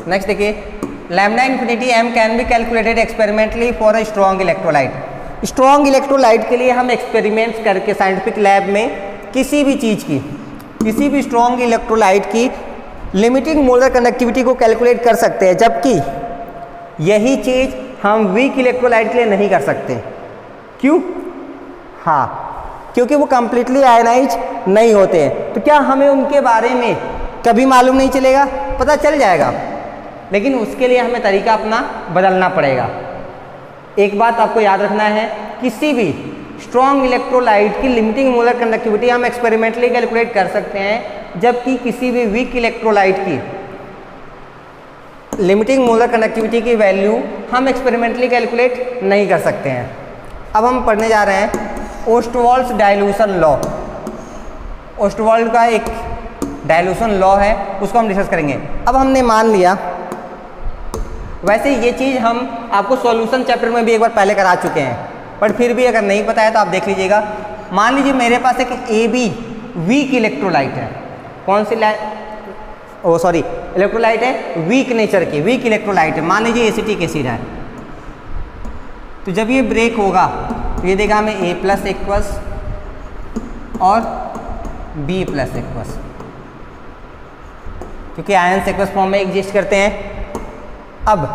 नेक्स्ट देखिए, lambda infinity M can be calculated experimentally for a strong electrolyte. Strong electrolyte के लिए हम एक्सपेरिमेंट्स करके साइंटिफिक लैब में किसी भी चीज़ की, किसी भी स्ट्रॉन्ग इलेक्ट्रोलाइट की लिमिटिंग मोलर कंडक्टिविटी को कैलकुलेट कर सकते हैं, जबकि यही चीज़ हम वीक इलेक्ट्रोलाइट के लिए नहीं कर सकते। क्यों? हाँ, क्योंकि वो कम्प्लीटली आयनाइज नहीं होते हैं। तो क्या हमें उनके बारे में कभी मालूम नहीं चलेगा? पता चल जाएगा, लेकिन उसके लिए हमें तरीका अपना बदलना पड़ेगा। एक बात आपको याद रखना है, किसी भी स्ट्रॉन्ग इलेक्ट्रोलाइट की लिमिटिंग मोलर कंडक्टिविटी हम एक्सपेरिमेंटली कैलकुलेट कर सकते हैं, जबकि किसी भी वीक इलेक्ट्रोलाइट की लिमिटिंग मोलर कंडक्टिविटी की वैल्यू हम एक्सपेरिमेंटली कैलकुलेट नहीं कर सकते हैं। अब हम पढ़ने जा रहे हैं ओस्टवाल्ड्स डाइल्यूशन लॉ। ओस्टवाल्ड का एक डाइल्यूशन लॉ है, उसको हम डिस्कस करेंगे। अब हमने मान लिया, वैसे ये चीज़ हम आपको सॉल्यूशन चैप्टर में भी एक बार पहले करा चुके हैं, पर फिर भी अगर नहीं पता है तो आप देख लीजिएगा। मान लीजिए मेरे पास एक ए बी वीक इलेक्ट्रोलाइट है। कौन सी लाइट, ओ सॉरी इलेक्ट्रोलाइट है वीक नेचर की, वीक इलेक्ट्रोलाइट है। मान लीजिए एसिटिक एसिड है, तो जब ये ब्रेक होगा तो ये देगा हमें ए प्लस एक्वस और बी प्लस एक्वस, क्योंकि आयंस एक्वस फॉर्म में एग्जिस्ट करते हैं। अब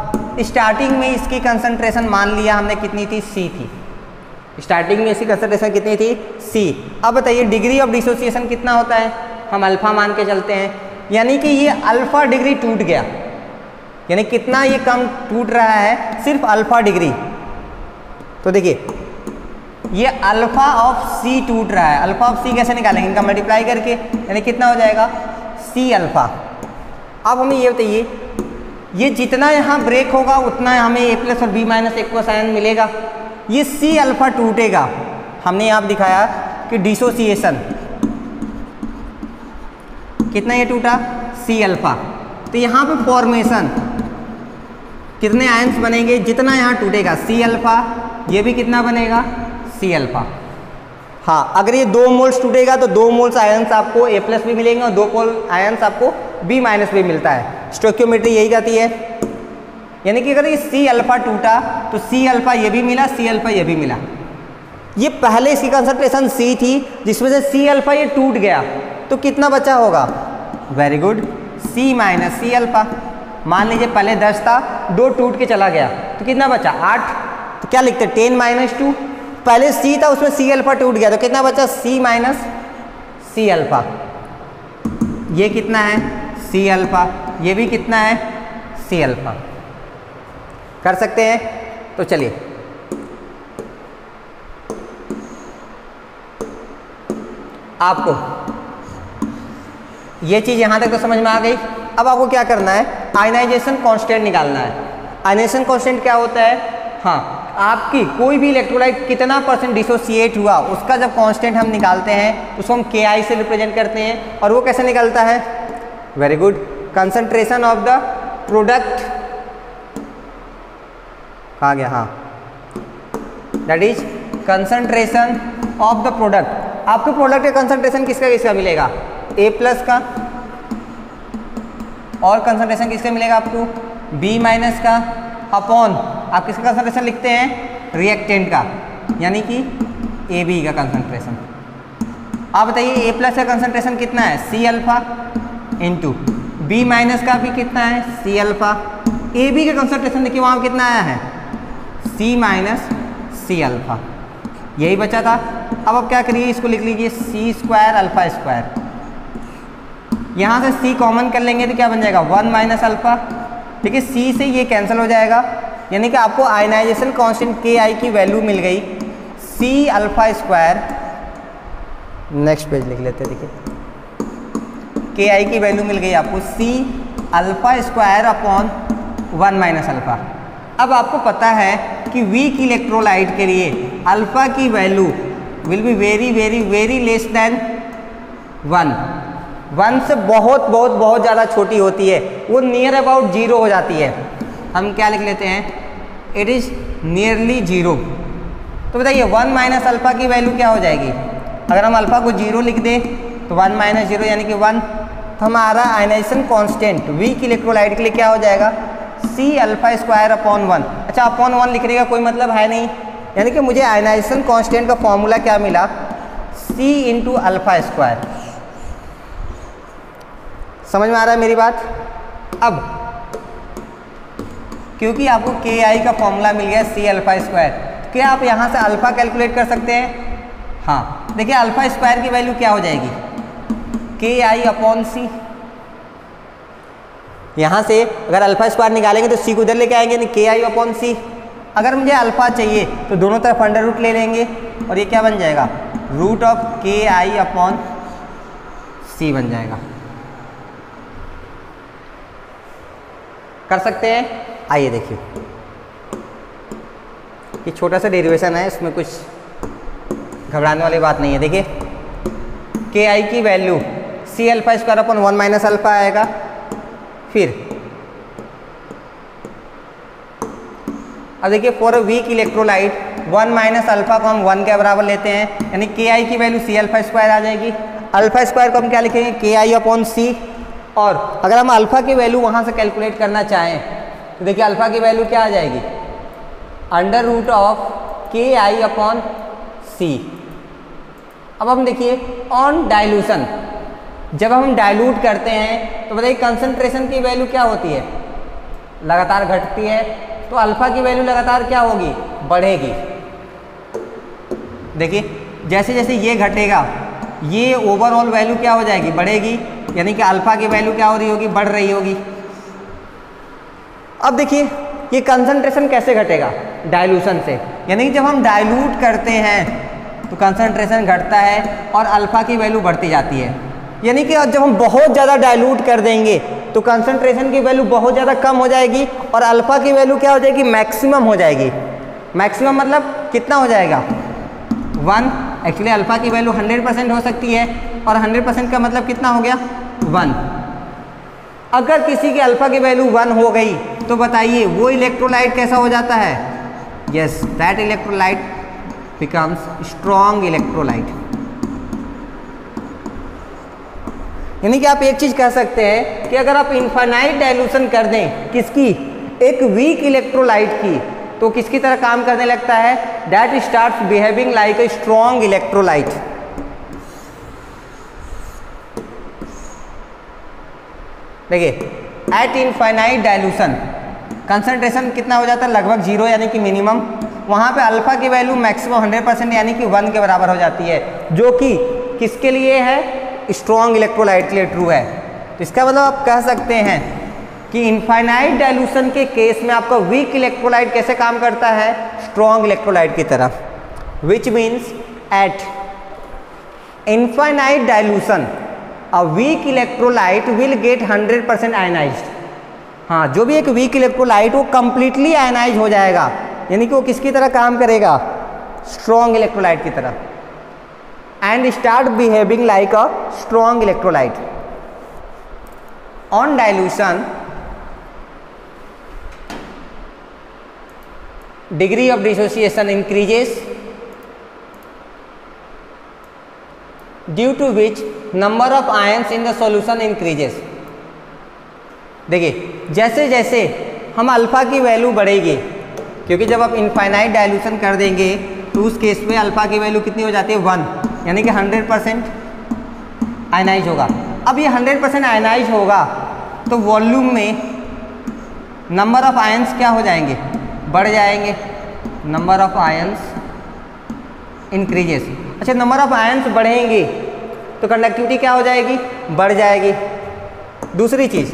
स्टार्टिंग में इसकी कंसंट्रेशन मान लिया हमने कितनी थी, सी थी। स्टार्टिंग में इसकी कंसंट्रेशन कितनी थी, सी। अब बताइए डिग्री ऑफ डिसोसिएशन कितना होता है, हम अल्फ़ा मान के चलते हैं, यानी कि ये अल्फ़ा डिग्री टूट गया, यानी कितना ये कम टूट रहा है, सिर्फ अल्फ़ा डिग्री। तो देखिए ये अल्फ़ा ऑफ सी टूट रहा है। अल्फ़ा ऑफ सी कैसे निकालेंगे, इनका मल्टीप्लाई करके, यानी कितना हो जाएगा सी अल्फ़ा। अब हमें ये बताइए ये जितना यहाँ ब्रेक होगा उतना हमें ए प्लस और बी माइनस एक्वस आयन मिलेगा, ये सी अल्फ़ा टूटेगा। हमने यहाँ दिखाया कि डिसोसिएशन कितना ये टूटा, सी अल्फ़ा। तो यहाँ पे फॉर्मेशन कितने आयन्स बनेंगे, जितना यहाँ टूटेगा सी अल्फ़ा, ये भी कितना बनेगा सी अल्फ़ा। हाँ, अगर ये दो मोल्स टूटेगा तो दो मोल्स आयन्स आपको ए प्लस भी मिलेंगे और दो मोल आयन्स आपको बी माइनस भी मिलता है। स्टोइकियोमेट्री यही कहती है। यानी कि अगर ये सी अल्फा टूटा तो सी अल्फा ये भी मिला, सी अल्फा ये भी मिला। ये पहले इसकी कंसंट्रेशन सी थी, जिसमें से सी अल्फा ये टूट गया तो कितना बचा होगा, very good, C minus C alpha. मान लीजिए पहले दस था, दो टूट के चला गया तो कितना बचा, आठ। तो क्या लिखते, टेन माइनस टू। पहले सी था उसमें सी अल्फा टूट गया तो कितना बचा, सी माइनस सी अल्फा। ये कितना है, सी अल्फा, ये भी कितना है, सी अल्फा। कर सकते हैं। तो चलिए आपको ये चीज़ यहाँ तक तो समझ में आ गई। अब आपको क्या करना है, आयनाइजेशन कांस्टेंट निकालना है। आयनाइजेशन कांस्टेंट क्या होता है, हाँ, आपकी कोई भी इलेक्ट्रोलाइट कितना परसेंट डिसोसिएट हुआ उसका जब कांस्टेंट हम निकालते हैं उसको हम के आई से रिप्रेजेंट करते हैं। और वो कैसे निकलता है, very good, concentration of the product, कहा गया, हाँ, that is concentration of the product. आपको प्रोडक्ट का कंसंट्रेशन किसका किसका मिलेगा, ए प्लस का, और कंसंट्रेशन किसका मिलेगा आपको, बी माइनस का, अपॉन आप किसका कंसंट्रेशन लिखते हैं, रिएक्टेंट का, यानी कि ए बी का कंसंट्रेशन। आप बताइए ए प्लस का कंसंट्रेशन कितना है, C alpha, into B minus का भी कितना है, सी अल्फा। ए बी का कंसंट्रेशन देखिए वहाँ कितना आया है, सी माइनस सी अल्फा, यही बचा था। अब आप क्या करिए, इसको लिख लीजिए सी स्क्वायर अल्फा स्क्वायर। यहाँ से सी कॉमन कर लेंगे तो क्या बन जाएगा, वन माइनस अल्फा। ठीक है, सी से ये कैंसिल हो जाएगा, यानी कि आपको आयनाइजेशन कांस्टेंट के आई की वैल्यू मिल गई, C alpha square. Next page लिख लेते हैं, देखिए के आई की वैल्यू मिल गई आपको C alpha square upon one minus alpha. अब आपको पता है कि वीक इलेक्ट्रोलाइट के लिए अल्फा की value will be very very very less than one. One से बहुत बहुत बहुत ज़्यादा छोटी होती है, वो नियर अबाउट जीरो हो जाती है। हम क्या लिख लेते हैं, इट इज़ नियरली जीरो। तो बताइए वन माइनस अल्फ़ा की वैल्यू क्या हो जाएगी, अगर हम अल्फ़ा को जीरो लिख दें तो वन माइनस जीरो यानी कि वन। तो हमारा आयनाइजेशन कांस्टेंट वीक इलेक्ट्रोलाइट के लिए क्या हो जाएगा, C alpha square upon one. अच्छा, अपॉन वन लिखने का कोई मतलब है नहीं, यानी कि मुझे आयनाइजेशन कांस्टेंट का फॉर्मूला क्या मिला, सी इंटू अल्फ़ा स्क्वायर। समझ में आ रहा है मेरी बात। अब क्योंकि आपको के आई का फॉर्मूला मिल गया सी अल्फ़ा स्क्वायर, क्या आप यहाँ से अल्फ़ा कैलकुलेट कर सकते हैं, हाँ। देखिए अल्फ़ा स्क्वायर की वैल्यू क्या हो जाएगी, के आई अपॉन सी। यहाँ से अगर अल्फ़ा स्क्वायर निकालेंगे तो सी को उधर लेके आएंगे, यानी के आई अपॉन सी। अगर मुझे अल्फ़ा चाहिए तो दोनों तरफ अंडर रूट ले लेंगे और ये क्या बन जाएगा, रूट ऑफ के आई अपॉन सी बन जाएगा। कर सकते हैं। आइए देखिए, ये छोटा सा डेरिवेशन है, इसमें कुछ घबराने वाली बात नहीं है। देखिए के आई की value C alpha square upon one minus alpha आएगा, फिर अब देखिए for a weak electrolyte one minus alpha को हम वन के बराबर लेते हैं, यानी के आई की वैल्यू सी अल्फा स्क्वायर आ जाएगी। अल्फा स्क्वायर को हम क्या लिखेंगे, के आई अपॉन सी। और अगर हम अल्फा की वैल्यू वहाँ से कैलकुलेट करना चाहें तो देखिए अल्फ़ा की वैल्यू क्या आ जाएगी, अंडर रूट ऑफ के आई अपॉन सी। अब हम देखिए ऑन डाइल्यूशन, जब हम डाइल्यूट करते हैं तो बताइए कंसंट्रेशन की वैल्यू क्या होती है, लगातार घटती है, तो अल्फ़ा की वैल्यू लगातार क्या होगी, बढ़ेगी। देखिए जैसे जैसे ये घटेगा ये ओवरऑल वैल्यू क्या हो जाएगी, बढ़ेगी, यानी कि अल्फ़ा की वैल्यू क्या हो रही होगी, बढ़ रही होगी। अब देखिए ये कंसंट्रेशन कैसे घटेगा, डाइल्यूशन से, यानी कि जब हम डाइल्यूट करते हैं तो कंसंट्रेशन घटता है और अल्फ़ा की वैल्यू बढ़ती जाती है, यानी कि जब हम बहुत ज़्यादा डाइल्यूट कर देंगे तो कंसंट्रेशन की वैल्यू बहुत ज़्यादा कम हो जाएगी और अल्फ़ा की वैल्यू क्या हो जाएगी, मैक्सिमम हो जाएगी। मैक्सिमम मतलब कितना हो जाएगा, वन। एक्चुअली अल्फ़ा की वैल्यू हंड्रेड परसेंट हो सकती है और हंड्रेड परसेंट का मतलब कितना हो गया, वन। अगर किसी की अल्फ़ा की वैल्यू वन हो गई तो बताइए वो इलेक्ट्रोलाइट कैसा हो जाता है, yes, that electrolyte becomes strong electrolyte. यानी कि आप एक चीज़ कह सकते हैं कि अगर आप इन्फाइनाइट डाइल्यूशन कर दें किसकी, एक वीक इलेक्ट्रोलाइट की तो किसकी तरह काम करने लगता है, that starts behaving like a strong electrolyte. देखिए एट इनफाइनाइट डाइल्यूशन कंसंट्रेशन कितना हो जाता है, लगभग जीरो यानी कि मिनिमम। वहाँ पे अल्फा की वैल्यू मैक्सिमम हंड्रेड परसेंट यानी कि वन के बराबर हो जाती है, जो कि किसके लिए है, स्ट्रॉन्ग इलेक्ट्रोलाइट के लिए ट्रू है। तो इसका मतलब आप कह सकते हैं कि इनफाइनाइट डाइल्यूशन के केस में आपका वीक इलेक्ट्रोलाइट कैसे काम करता है, स्ट्रॉन्ग इलेक्ट्रोलाइट की तरफ। Which means at infinite dilution a weak electrolyte will get hundred percent ionized. हाँ, जो भी एक वीक इलेक्ट्रोलाइट वो कम्प्लीटली आयनाइज हो जाएगा, यानी कि वो किसकी तरह काम करेगा, स्ट्रॉन्ग इलेक्ट्रोलाइट की तरह। And start behaving like a strong electrolyte on dilution. Degree of dissociation increases due to which number of ions in the solution increases. देखिए जैसे जैसे हम अल्फा की वैल्यू बढ़ेगी, क्योंकि जब आप इनफाइनाइट डाइल्यूशन कर देंगे तो उस केस में अल्फा की वैल्यू कितनी हो जाती है, वन, यानी कि हंड्रेड परसेंट आयनाइज होगा। अब ये हंड्रेड परसेंट आयनाइज होगा तो वॉल्यूम में नंबर ऑफ आयंस क्या हो जाएंगे, बढ़ जाएंगे। नंबर ऑफ आयंस इंक्रीजेस, अच्छा नंबर ऑफ आयंस बढ़ेंगे तो कंडक्टिविटी क्या हो जाएगी, बढ़ जाएगी। दूसरी चीज़,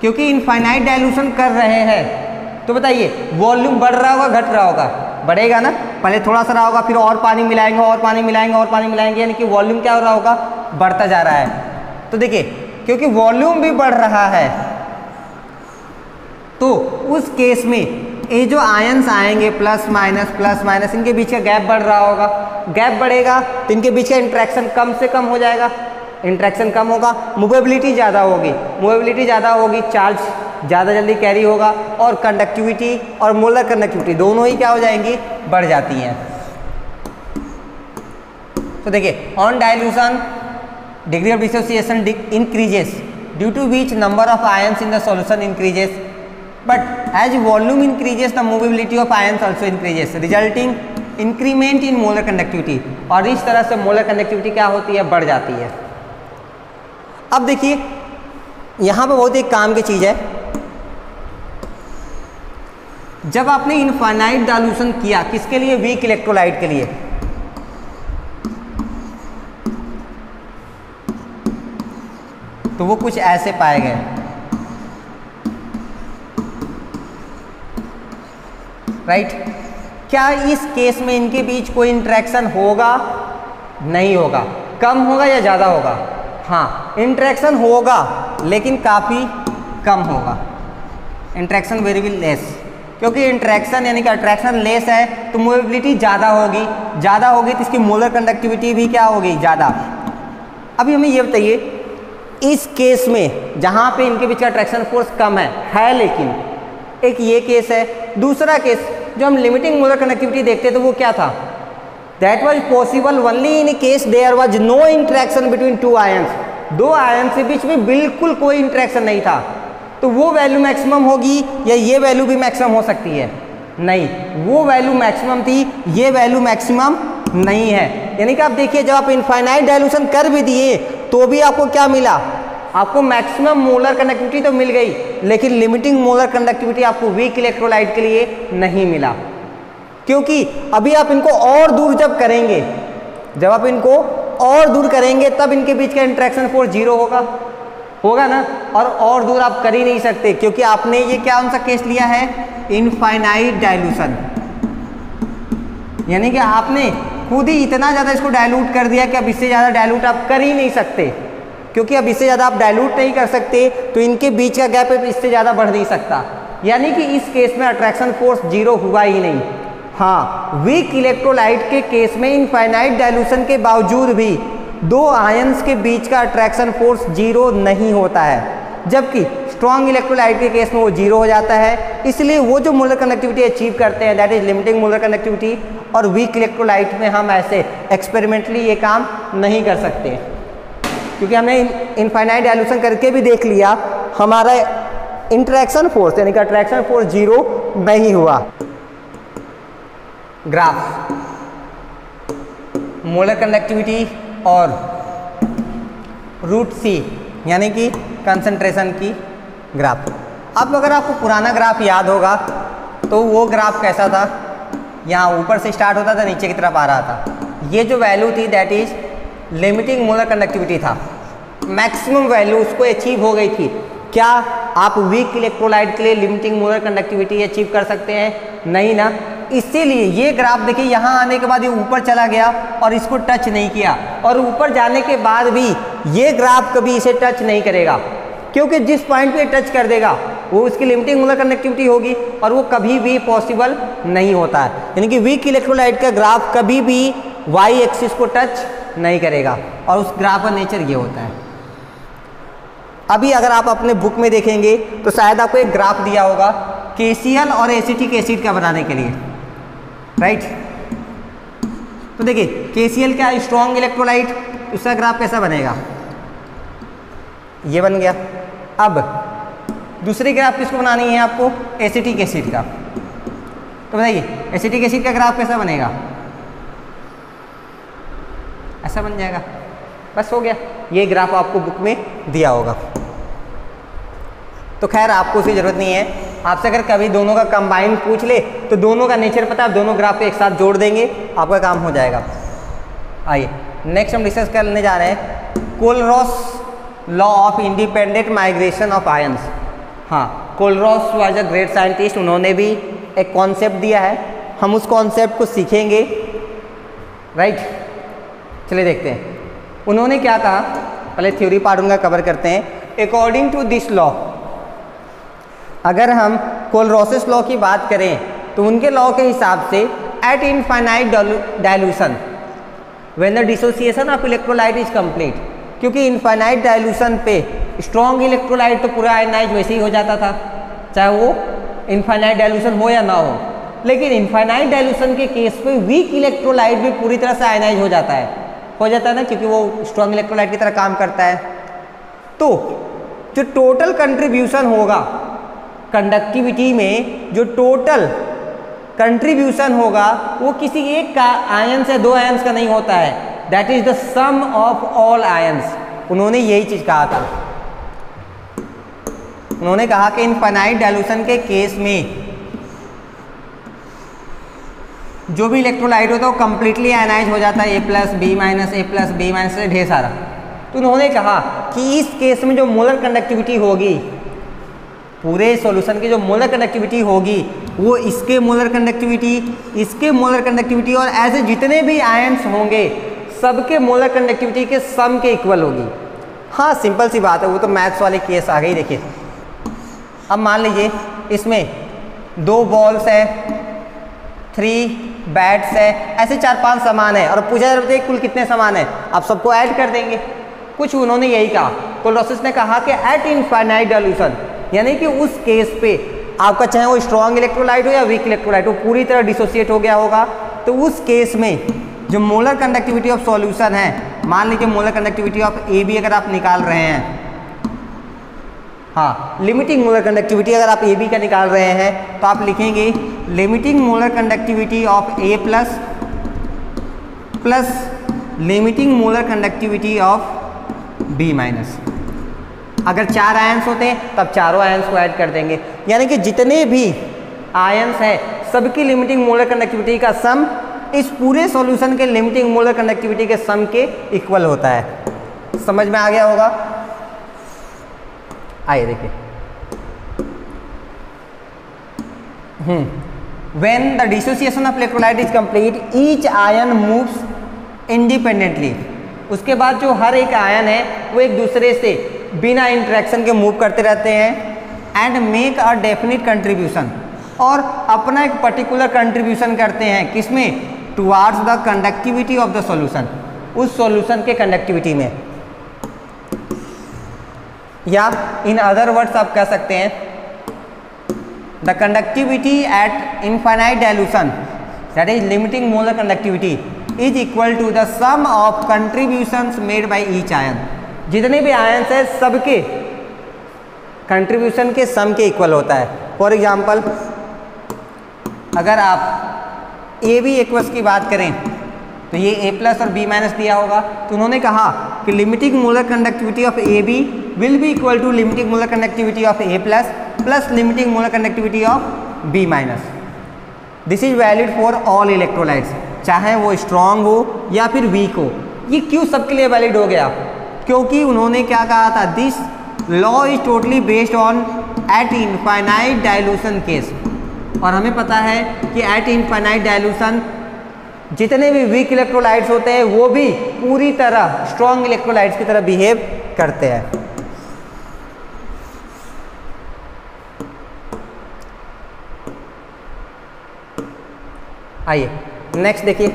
क्योंकि इनफाइनाइट डाइल्यूशन कर रहे हैं तो बताइए वॉल्यूम बढ़ रहा होगा, घट रहा होगा, बढ़ेगा ना। पहले थोड़ा सा रहा होगा, फिर और पानी मिलाएंगे और पानी मिलाएंगे और पानी मिलाएंगे, यानी कि वॉल्यूम क्या हो रहा होगा, बढ़ता जा रहा है। तो देखिए क्योंकि वॉल्यूम भी बढ़ रहा है तो उस केस में ये जो आयंस आएंगे प्लस माइनस प्लस माइनस, इनके बीच का गैप बढ़ रहा होगा। गैप बढ़ेगा तो इनके बीच का इंट्रैक्शन कम से कम हो जाएगा, इंट्रैक्शन कम होगा, मूवेबिलिटी ज़्यादा होगी, मूवेबिलिटी ज़्यादा होगी, चार्ज ज़्यादा जल्दी कैरी होगा, और कंडक्टिविटी और मोलर कंडक्टिविटी दोनों ही क्या हो जाएंगी, बढ़ जाती हैं। तो देखिए on dilution degree of dissociation increases due to which number of ions in the solution increases, but as volume increases the mobility of ions also increases resulting increment in molar conductivity। और इस तरह से molar conductivity क्या होती है, बढ़ जाती है। अब देखिए यहाँ पर बहुत एक काम की चीज़ है, जब आपने इनफाइनाइट डाइल्यूशन किया किसके लिए, वीक इलेक्ट्रोलाइट के लिए, तो वो कुछ ऐसे पाए गए, राइट right? क्या इस केस में इनके बीच कोई इंट्रैक्शन होगा, नहीं होगा, कम होगा या ज़्यादा होगा, हाँ इंट्रैक्शन होगा लेकिन काफ़ी कम होगा, इंट्रैक्शन वेरी विल लेस। क्योंकि इंट्रैक्शन यानी कि अट्रैक्शन लेस है तो मूवेबिलिटी ज़्यादा होगी, ज़्यादा होगी तो इसकी मोलर कंडक्टिविटी भी क्या होगी, ज़्यादा। अभी हमें ये बताइए इस केस में जहाँ पे इनके बीच का अट्रैक्शन फोर्स कम है, है लेकिन एक ये केस है। दूसरा केस जो हम लिमिटिंग मोलर कंडक्टिविटी देखते तो वो क्या था, that was possible only in case there was no interaction between two ions. दो आयंस के बीच में बिल्कुल कोई इंट्रैक्शन नहीं था तो वो वैल्यू मैक्सिमम होगी, या ये वैल्यू भी मैक्सिमम हो सकती है, नहीं, वो वैल्यू मैक्सिमम थी, ये वैल्यू मैक्सिमम नहीं है। यानी कि आप देखिए जब आप इनफाइनाइट डाइल्यूशन कर भी दिए तो भी आपको क्या मिला, आपको मैक्सिमम मोलर कंडक्टिविटी तो मिल गई लेकिन लिमिटिंग मोलर कंडक्टिविटी आपको वीक इलेक्ट्रोलाइट के लिए नहीं मिला। क्योंकि अभी आप इनको और दूर जब करेंगे, जब आप इनको और दूर करेंगे तब इनके बीच का इंट्रैक्शन फोर्स जीरो होगा, होगा ना, और और दूर आप कर ही नहीं सकते क्योंकि आपने ये क्या उनका केस लिया है, इनफाइनाइट डाइल्यूशन, यानी कि आपने खुद ही इतना ज़्यादा इसको डायलूट कर दिया कि अब इससे ज़्यादा डायलूट आप कर ही नहीं सकते, क्योंकि अब इससे ज़्यादा आप डाइल्यूट नहीं कर सकते तो इनके बीच का गैप इससे ज़्यादा बढ़ नहीं सकता। यानी कि इस केस में अट्रैक्शन फोर्स जीरो हुआ ही नहीं। हाँ, वीक इलेक्ट्रोलाइट के केस में इनफाइनाइट डाइल्यूशन के बावजूद भी दो आयंस के बीच का अट्रैक्शन फोर्स जीरो नहीं होता है, जबकि स्ट्रॉन्ग इलेक्ट्रोलाइट के केस में वो जीरो हो जाता है। इसलिए वो जो मोलर कंडक्टिविटी अचीव करते हैं that is limiting molar conductivity, और वीक इलेक्ट्रोलाइट में हम ऐसे एक्सपेरिमेंटली ये काम नहीं कर सकते, क्योंकि हमने इनफाइनाइट डाइल्यूशन करके भी देख लिया हमारा इंटरेक्शन फोर्स यानी कि अट्रैक्शन फोर्स जीरो नहीं हुआ। ग्राफ मोलर कंडक्टिविटी और रूट सी यानी कि कंसंट्रेशन की ग्राफ। अब अगर आपको पुराना ग्राफ याद होगा तो वो ग्राफ कैसा था, यहाँ ऊपर से स्टार्ट होता था नीचे की तरफ आ रहा था। ये जो वैल्यू थी that is limiting molar conductivity था, मैक्सिमम वैल्यू उसको अचीव हो गई थी। क्या आप वीक इलेक्ट्रोलाइट के लिए लिमिटिंग मोलर कंडक्टिविटी अचीव कर सकते हैं? नहीं ना, इसीलिए ये ग्राफ देखिए यहाँ आने के बाद ये ऊपर चला गया और इसको टच नहीं किया, और ऊपर जाने के बाद भी ये ग्राफ कभी इसे टच नहीं करेगा, क्योंकि जिस पॉइंट पे टच कर देगा वो उसकी लिमिटिंग मोलर कंडक्टिविटी होगी और वो कभी भी पॉसिबल नहीं होता है। यानी कि वीक इलेक्ट्रोलाइट का ग्राफ कभी भी वाई एक्सिस को टच नहीं करेगा और उस ग्राफ का नेचर ये होता है। अभी अगर आप अपने बुक में देखेंगे तो शायद आपको एक ग्राफ दिया होगा केसीएल और एसिटिक एसिड का बनाने के लिए, राइट। तो देखिए केसीएल क्या है, स्ट्रॉन्ग इलेक्ट्रोलाइट, उसका ग्राफ कैसा बनेगा, ये बन गया। अब दूसरी ग्राफ किसको बनानी है आपको, एसिटिक एसिड का। तो बताइए एसिटिक एसिड का ग्राफ कैसा बनेगा, ऐसा बन जाएगा, बस हो गया। ये ग्राफ आपको बुक में दिया होगा, तो खैर आपको उसकी ज़रूरत नहीं है। आपसे अगर कभी दोनों का कंबाइन पूछ ले तो दोनों का नेचर पता, आप दोनों ग्राफ को एक साथ जोड़ देंगे, आपका काम हो जाएगा। आइए नेक्स्ट हम डिस्कस करने जा रहे हैं Kohlrausch law of independent migration of ions. हाँ, Kohlrausch was a great scientist, उन्होंने भी एक कॉन्सेप्ट दिया है, हम उस कॉन्सेप्ट को सीखेंगे, राइट। चलिए देखते हैं उन्होंने क्या कहा। पहले थ्योरी पार्ट उनका कवर करते हैं। अकॉर्डिंग टू दिस लॉ, अगर हम कोलरॉस लॉ की बात करें तो उनके लॉ के हिसाब से at infinite dilution when the dissociation of electrolyte is complete, क्योंकि इनफाइनाइट डाइल्यूशन पे स्ट्रॉन्ग इलेक्ट्रोलाइट तो पूरा आयनाइज वैसे ही हो जाता था, चाहे वो इनफाइनाइट डाइल्यूशन हो या ना हो, लेकिन इनफाइनाइट डाइल्यूशन के केस पे वीक इलेक्ट्रोलाइट भी पूरी तरह से आयनाइज हो जाता है हो जाता है ना, क्योंकि वो स्ट्रॉन्ग इलेक्ट्रोलाइट की तरह काम करता है। तो जो टोटल कंट्रीब्यूशन होगा कंडक्टिविटी में, जो टोटल कंट्रीब्यूशन होगा वो किसी एक का आयन से दो आयंस का नहीं होता है, that is the sum of all ions. उन्होंने यही चीज कहा था। उन्होंने कहा कि इनफाइनाइट डाइल्यूशन के केस में जो भी इलेक्ट्रोलाइट होता है वो कंप्लीटली आयनाइज हो जाता है, A plus B minus A plus B minus ढेर सारा। तो उन्होंने कहा कि इस केस में जो मोलर कंडक्टिविटी होगी, पूरे सॉल्यूशन की जो मोलर कंडक्टिविटी होगी वो इसके मोलर कंडक्टिविटी, इसके मोलर कंडक्टिविटी और ऐसे जितने भी आयंस होंगे सबके मोलर कंडक्टिविटी के सम के इक्वल होगी। हाँ, सिंपल सी बात है, वो तो मैथ्स वाले केस आ गई। देखिए अब मान लीजिए इसमें दो बॉल्स हैं, थ्री बैट्स है, ऐसे चार पांच सामान है और पूछा जाता है कुल कितने सामान है, आप सबको ऐड कर देंगे कुछ। उन्होंने यही कहा, कोलरॉस ने कहा कि एट इनफाइनाइट डाइल्यूशन यानी कि उस केस पे आपका चाहे वो स्ट्रॉन्ग इलेक्ट्रोलाइट हो या वीक इलेक्ट्रोलाइट हो पूरी तरह डिसोसिएट हो गया होगा, तो उस केस में जो मोलर कंडक्टिविटी ऑफ सॉल्यूशन है, मान लीजिए molar conductivity of A B अगर आप निकाल रहे हैं, हाँ लिमिटिंग मोलर कंडक्टिविटी अगर आप ए बी का निकाल रहे हैं, तो आप लिखेंगे limiting molar conductivity of A plus plus limiting molar conductivity of B minus. अगर चार आयंस होते हैं तब चारों आयंस को ऐड कर देंगे, यानी कि जितने भी आयंस हैं सबकी लिमिटिंग मोलर कंडक्टिविटी का सम इस पूरे सॉल्यूशन के लिमिटिंग मोलर कंडक्टिविटी के सम के इक्वल होता है। समझ में आ गया होगा। आइए देखिए, when the dissociation of electrolyte is complete each ion moves independently, उसके बाद जो हर एक आयन है वो एक दूसरे से बिना इंटरेक्शन के मूव करते रहते हैं, and make a definite contribution, और अपना एक पर्टिकुलर कंट्रीब्यूशन करते हैं किसमें, towards the conductivity of the solution, उस सॉल्यूशन के कंडक्टिविटी में, या इन अदर वर्ड्स आप कह सकते हैं the conductivity at infinite dilution that is limiting molar conductivity is equal to the sum of contributions made by each ion. जितने भी आयंस हैं सबके कंट्रीब्यूशन के सम के इक्वल होता है। फॉर एग्जांपल अगर आप ए बी एक्वस की बात करें तो ये ए प्लस और बी माइनस दिया होगा, तो उन्होंने कहा कि limiting molar conductivity of A B will be equal to limiting molar conductivity of A plus plus limiting molar conductivity of B minus. This is valid for all electrolytes, चाहे वो strong हो या फिर वीक हो। ये क्यों सबके लिए वैलिड हो गया? क्योंकि उन्होंने क्या कहा था, this law is totally based on at infinite dilution case, और हमें पता है कि एट इनफाइनाइट डाइल्यूशन जितने भी वीक इलेक्ट्रोलाइट्स होते हैं वो भी पूरी तरह स्ट्रॉन्ग इलेक्ट्रोलाइट्स की तरह बिहेव करते हैं। आइए नेक्स्ट देखिए,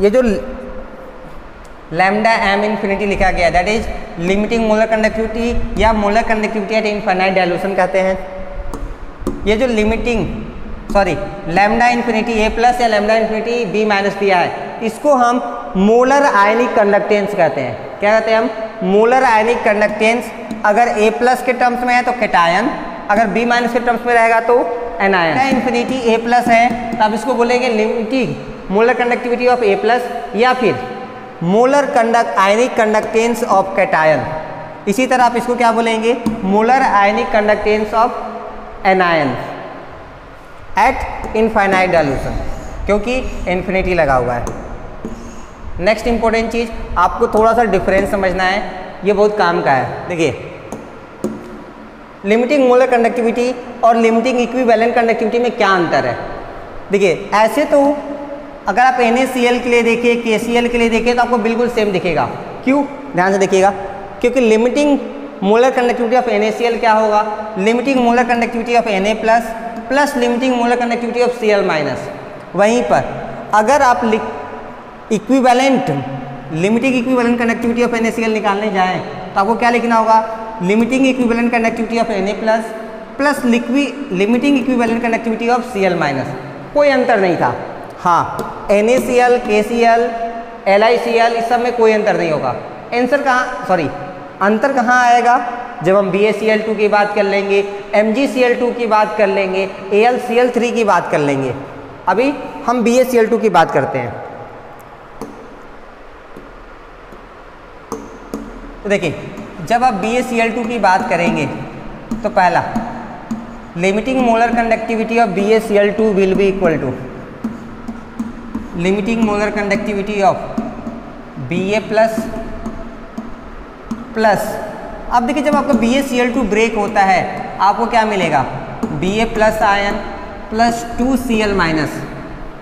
ये जो लैम्डा एम इन्फिनिटी लिखा गया that is limiting molar conductivity या molar conductivity at infinite dilution कहते हैं। ये जो limiting sorry lambda infinity A plus या लैम्डा इन्फिनिटी बी माइनस दिया है, इसको हम मोलर आयनिक कंडक्टेंस कहते हैं। क्या कहते हैं हम? Molar ionic conductance. अगर ए प्लस के टर्म्स में है तो कैटायन, अगर बी माइनस के टर्म्स में रहेगा तो एनायन। इन्फिनिटी ए प्लस है तब इसको बोलेंगे limiting molar conductivity of A plus या फिर molar conduct ionic conductance of cation. इसी तरह आप इसको क्या बोलेंगे, molar ionic conductance of anion at infinite dilution, क्योंकि इन्फिनिटी लगा हुआ है। नेक्स्ट इंपॉर्टेंट चीज़, आपको थोड़ा सा डिफरेंस समझना है, ये बहुत काम का है। देखिए लिमिटिंग मोलर कंडक्टिविटी और लिमिटिंग इक्विवेलेंट कंडक्टिविटी में क्या अंतर है? देखिए ऐसे तो अगर आप एन ए सी एल के लिए देखिए, के सी एल के लिए देखिए तो आपको बिल्कुल सेम दिखेगा। क्यों? ध्यान से देखिएगा, क्योंकि limiting molar conductivity of N A C L क्या होगा, limiting molar conductivity of N A plus plus limiting molar conductivity of C L minus. वहीं पर अगर आप equivalent limiting equivalent conductivity of N A C L निकालने जाएँ तो आपको क्या लिखना होगा, limiting equivalent conductivity of N A plus plus limiting equivalent conductivity of C L minus. कोई अंतर नहीं था। हाँ, N A C L, K C L, L I C L, इस सब में कोई अंतर नहीं होगा। आंसर कहाँ सॉरी अंतर कहाँ आएगा, जब हम B A C L two की बात कर लेंगे, M G C L two की बात कर लेंगे, A L C L three की बात कर लेंगे। अभी हम B A C L two की बात करते हैं। तो देखिए जब आप B A C L two की बात करेंगे तो पहला limiting molar conductivity of B A C L two will be equal to limiting molar conductivity of B A plus plus. अब देखिए जब आपका B A C L two break होता है आपको क्या मिलेगा, B A plus ion plus two C L minus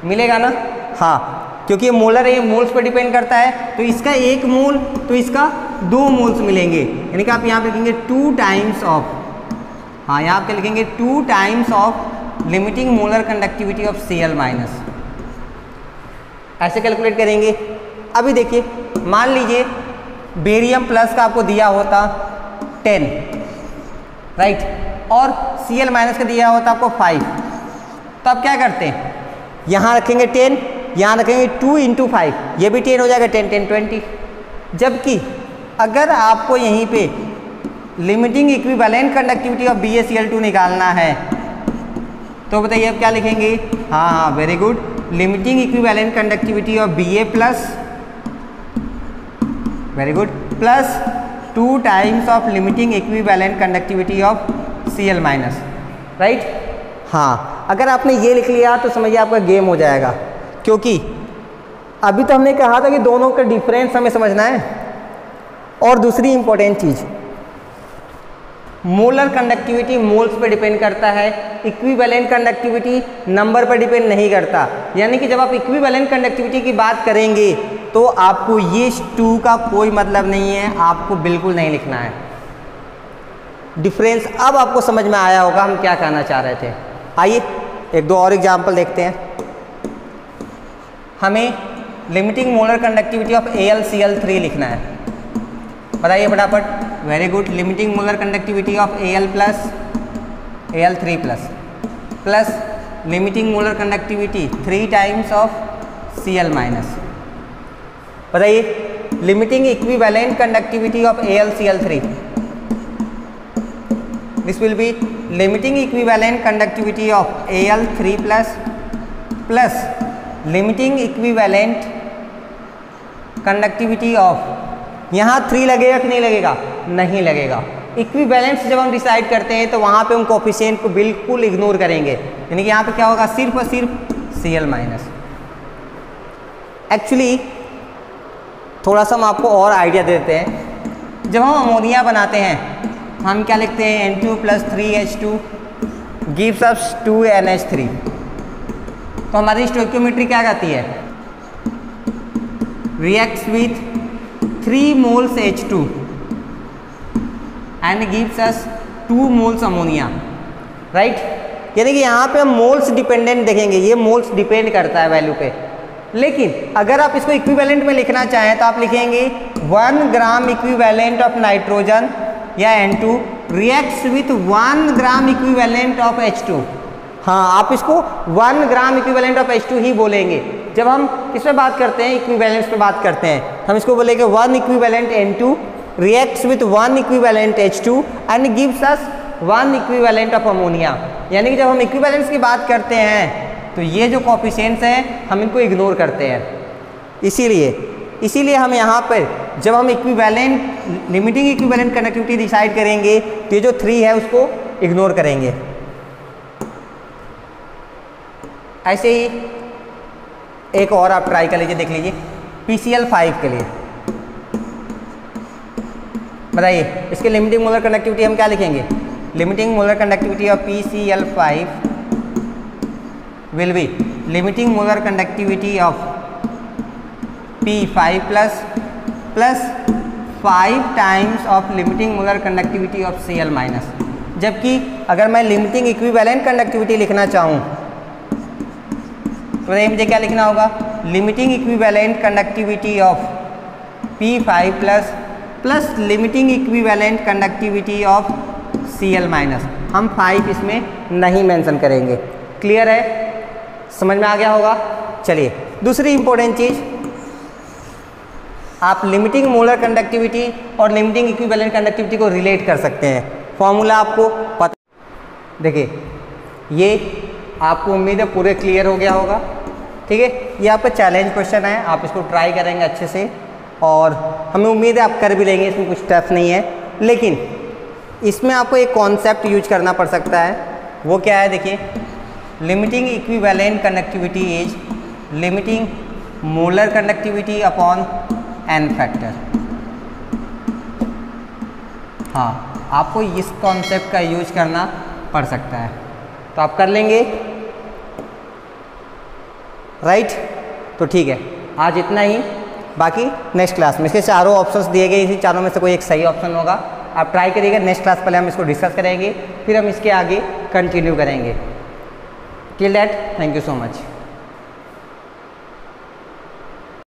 मिलेगा ना। हाँ, क्योंकि ये मोलर है, ये मोल्स पर डिपेंड करता है, तो इसका एक मोल तो इसका दो मोल्स मिलेंगे, यानी कि आप यहाँ पे लिखेंगे टू टाइम्स ऑफ, हाँ यहाँ पे लिखेंगे two times of limiting molar conductivity of C L minus. ऐसे कैलकुलेट करेंगे। अभी देखिए मान लीजिए बेरियम प्लस का आपको दिया होता टेन, राइट, और सी एल माइनस का दिया होता आपको फाइव, तो आप क्या करते हैं, यहाँ रखेंगे टेन, यहाँ रखेंगे टू इंटू फाइव, ये भी टेन हो जाएगा, टेन टेन ट्वेंटी। जबकि अगर आपको यहीं पे limiting equivalent conductivity of B A C L two निकालना है तो बताइए आप क्या लिखेंगे, हाँ हाँ very good, limiting equivalent conductivity of B A plus, very good, plus two times of limiting equivalent conductivity of C L minus, right. हाँ, अगर आपने ये लिख लिया तो समझिए आपका गेम हो जाएगा, क्योंकि अभी तो हमने कहा था कि दोनों का डिफरेंस हमें समझना है। और दूसरी इंपॉर्टेंट चीज़, मोलर कंडक्टिविटी मोल्स पर डिपेंड करता है, इक्विवेलेंट कंडक्टिविटी नंबर पर डिपेंड नहीं करता। यानी कि जब आप इक्विवेलेंट कंडक्टिविटी की बात करेंगे तो आपको ये टू का कोई मतलब नहीं है, आपको बिल्कुल नहीं लिखना है डिफरेंस। अब आपको समझ में आया होगा हम क्या कहना चाह रहे थे। आइए एक दो और एग्जाम्पल देखते हैं। हमें limiting molar conductivity of A L C L three लिखना है, बताइए फटाफट, very good, limiting molar conductivity of A L plus A L three plus plus limiting molar conductivity three times of C L minus. बताइए limiting equivalent conductivity of A L C L three, This will be limiting equivalent conductivity of A L three plus plus limiting equivalent conductivity of, यहाँ three लगेगा कि नहीं लगेगा? नहीं लगेगा। Equivalence जब हम डिसाइड करते हैं तो वहाँ पे हम कोफिशिएंट को बिल्कुल इग्नोर करेंगे, यानी कि यहाँ पे क्या होगा, सिर्फ और सिर्फ Cl माइनस। एक्चुअली थोड़ा सा हम आपको और आइडिया देते हैं। जब हम अमोनिया बनाते हैं हम क्या लिखते हैं, N two plus three H two gives us two N H three. तो हमारी स्टोइकियोमेट्री क्या कहती है, reacts with three moles H two and gives us two moles ammonia, right. यानी कि यहाँ पे हम मोल्स डिपेंडेंट देखेंगे, ये मोल्स डिपेंड करता है वैल्यू पे। लेकिन अगर आप इसको इक्विवेलेंट में लिखना चाहें तो आप लिखेंगे one gram equivalent of nitrogen या N two reacts with one gram equivalent of H two. हाँ, आप इसको one gram equivalent of H two ही बोलेंगे। जब हम इसमें बात करते हैं, इक्विवेलेंस पे बात करते हैं, हम इसको बोलेंगे one equivalent N two reacts with one equivalent H two and gives us one equivalent of ammonia. यानी कि जब हम इक्विवेलेंस की बात करते हैं तो ये जो कोफिशिएंट्स हैं हम इनको इग्नोर करते हैं। इसीलिए इसीलिए हम यहाँ पर जब हम equivalent limiting equivalent conductivity decide करेंगे तो ये जो थ्री है उसको इग्नोर करेंगे। ऐसे ही एक और आप ट्राई कर लीजिए, देख लीजिए P C l फाइव के लिए। बताइए इसके लिमिटिंग मोलर कंडक्टिविटी हम क्या लिखेंगे, limiting molar conductivity of P C l five will be limiting molar conductivity of P five plus plus five times of limiting molar conductivity of Cl minus। जबकि अगर मैं limiting equivalent conductivity लिखना चाहूँ तो बताइए मुझे क्या लिखना होगा, limiting equivalent conductivity of P five plus plus limiting equivalent conductivity of Cl minus। हम फाइव इसमें नहीं मेंशन करेंगे। क्लियर है, समझ में आ गया होगा। चलिए दूसरी इंपॉर्टेंट चीज, आप लिमिटिंग मोलर कंडक्टिविटी और लिमिटिंग इक्विवेलेंट कंडक्टिविटी को रिलेट कर सकते हैं। फॉर्मूला आपको पता, देखिए ये आपको उम्मीद है पूरे क्लियर हो गया होगा, ठीक है। ये आपका चैलेंज क्वेश्चन है, आप इसको ट्राई करेंगे अच्छे से और हमें उम्मीद है आप कर भी लेंगे, इसमें कुछ टफ नहीं है। लेकिन इसमें आपको एक कॉन्सेप्ट यूज करना पड़ सकता है, वो क्या है, देखिए limiting equivalent conductivity is limiting molar conductivity upon n factor। हाँ, आपको इस कॉन्सेप्ट का यूज करना पड़ सकता है, तो आप कर लेंगे, राइट। तो ठीक है, आज इतना ही, बाकी नेक्स्ट क्लास में इसके चारों ऑप्शंस दिए गए, इसी चारों में से कोई एक सही ऑप्शन होगा, आप ट्राई करिएगा। नेक्स्ट क्लास पहले हम इसको डिस्कस करेंगे, फिर हम इसके आगे कंटिन्यू करेंगे। Till that, thank you so much.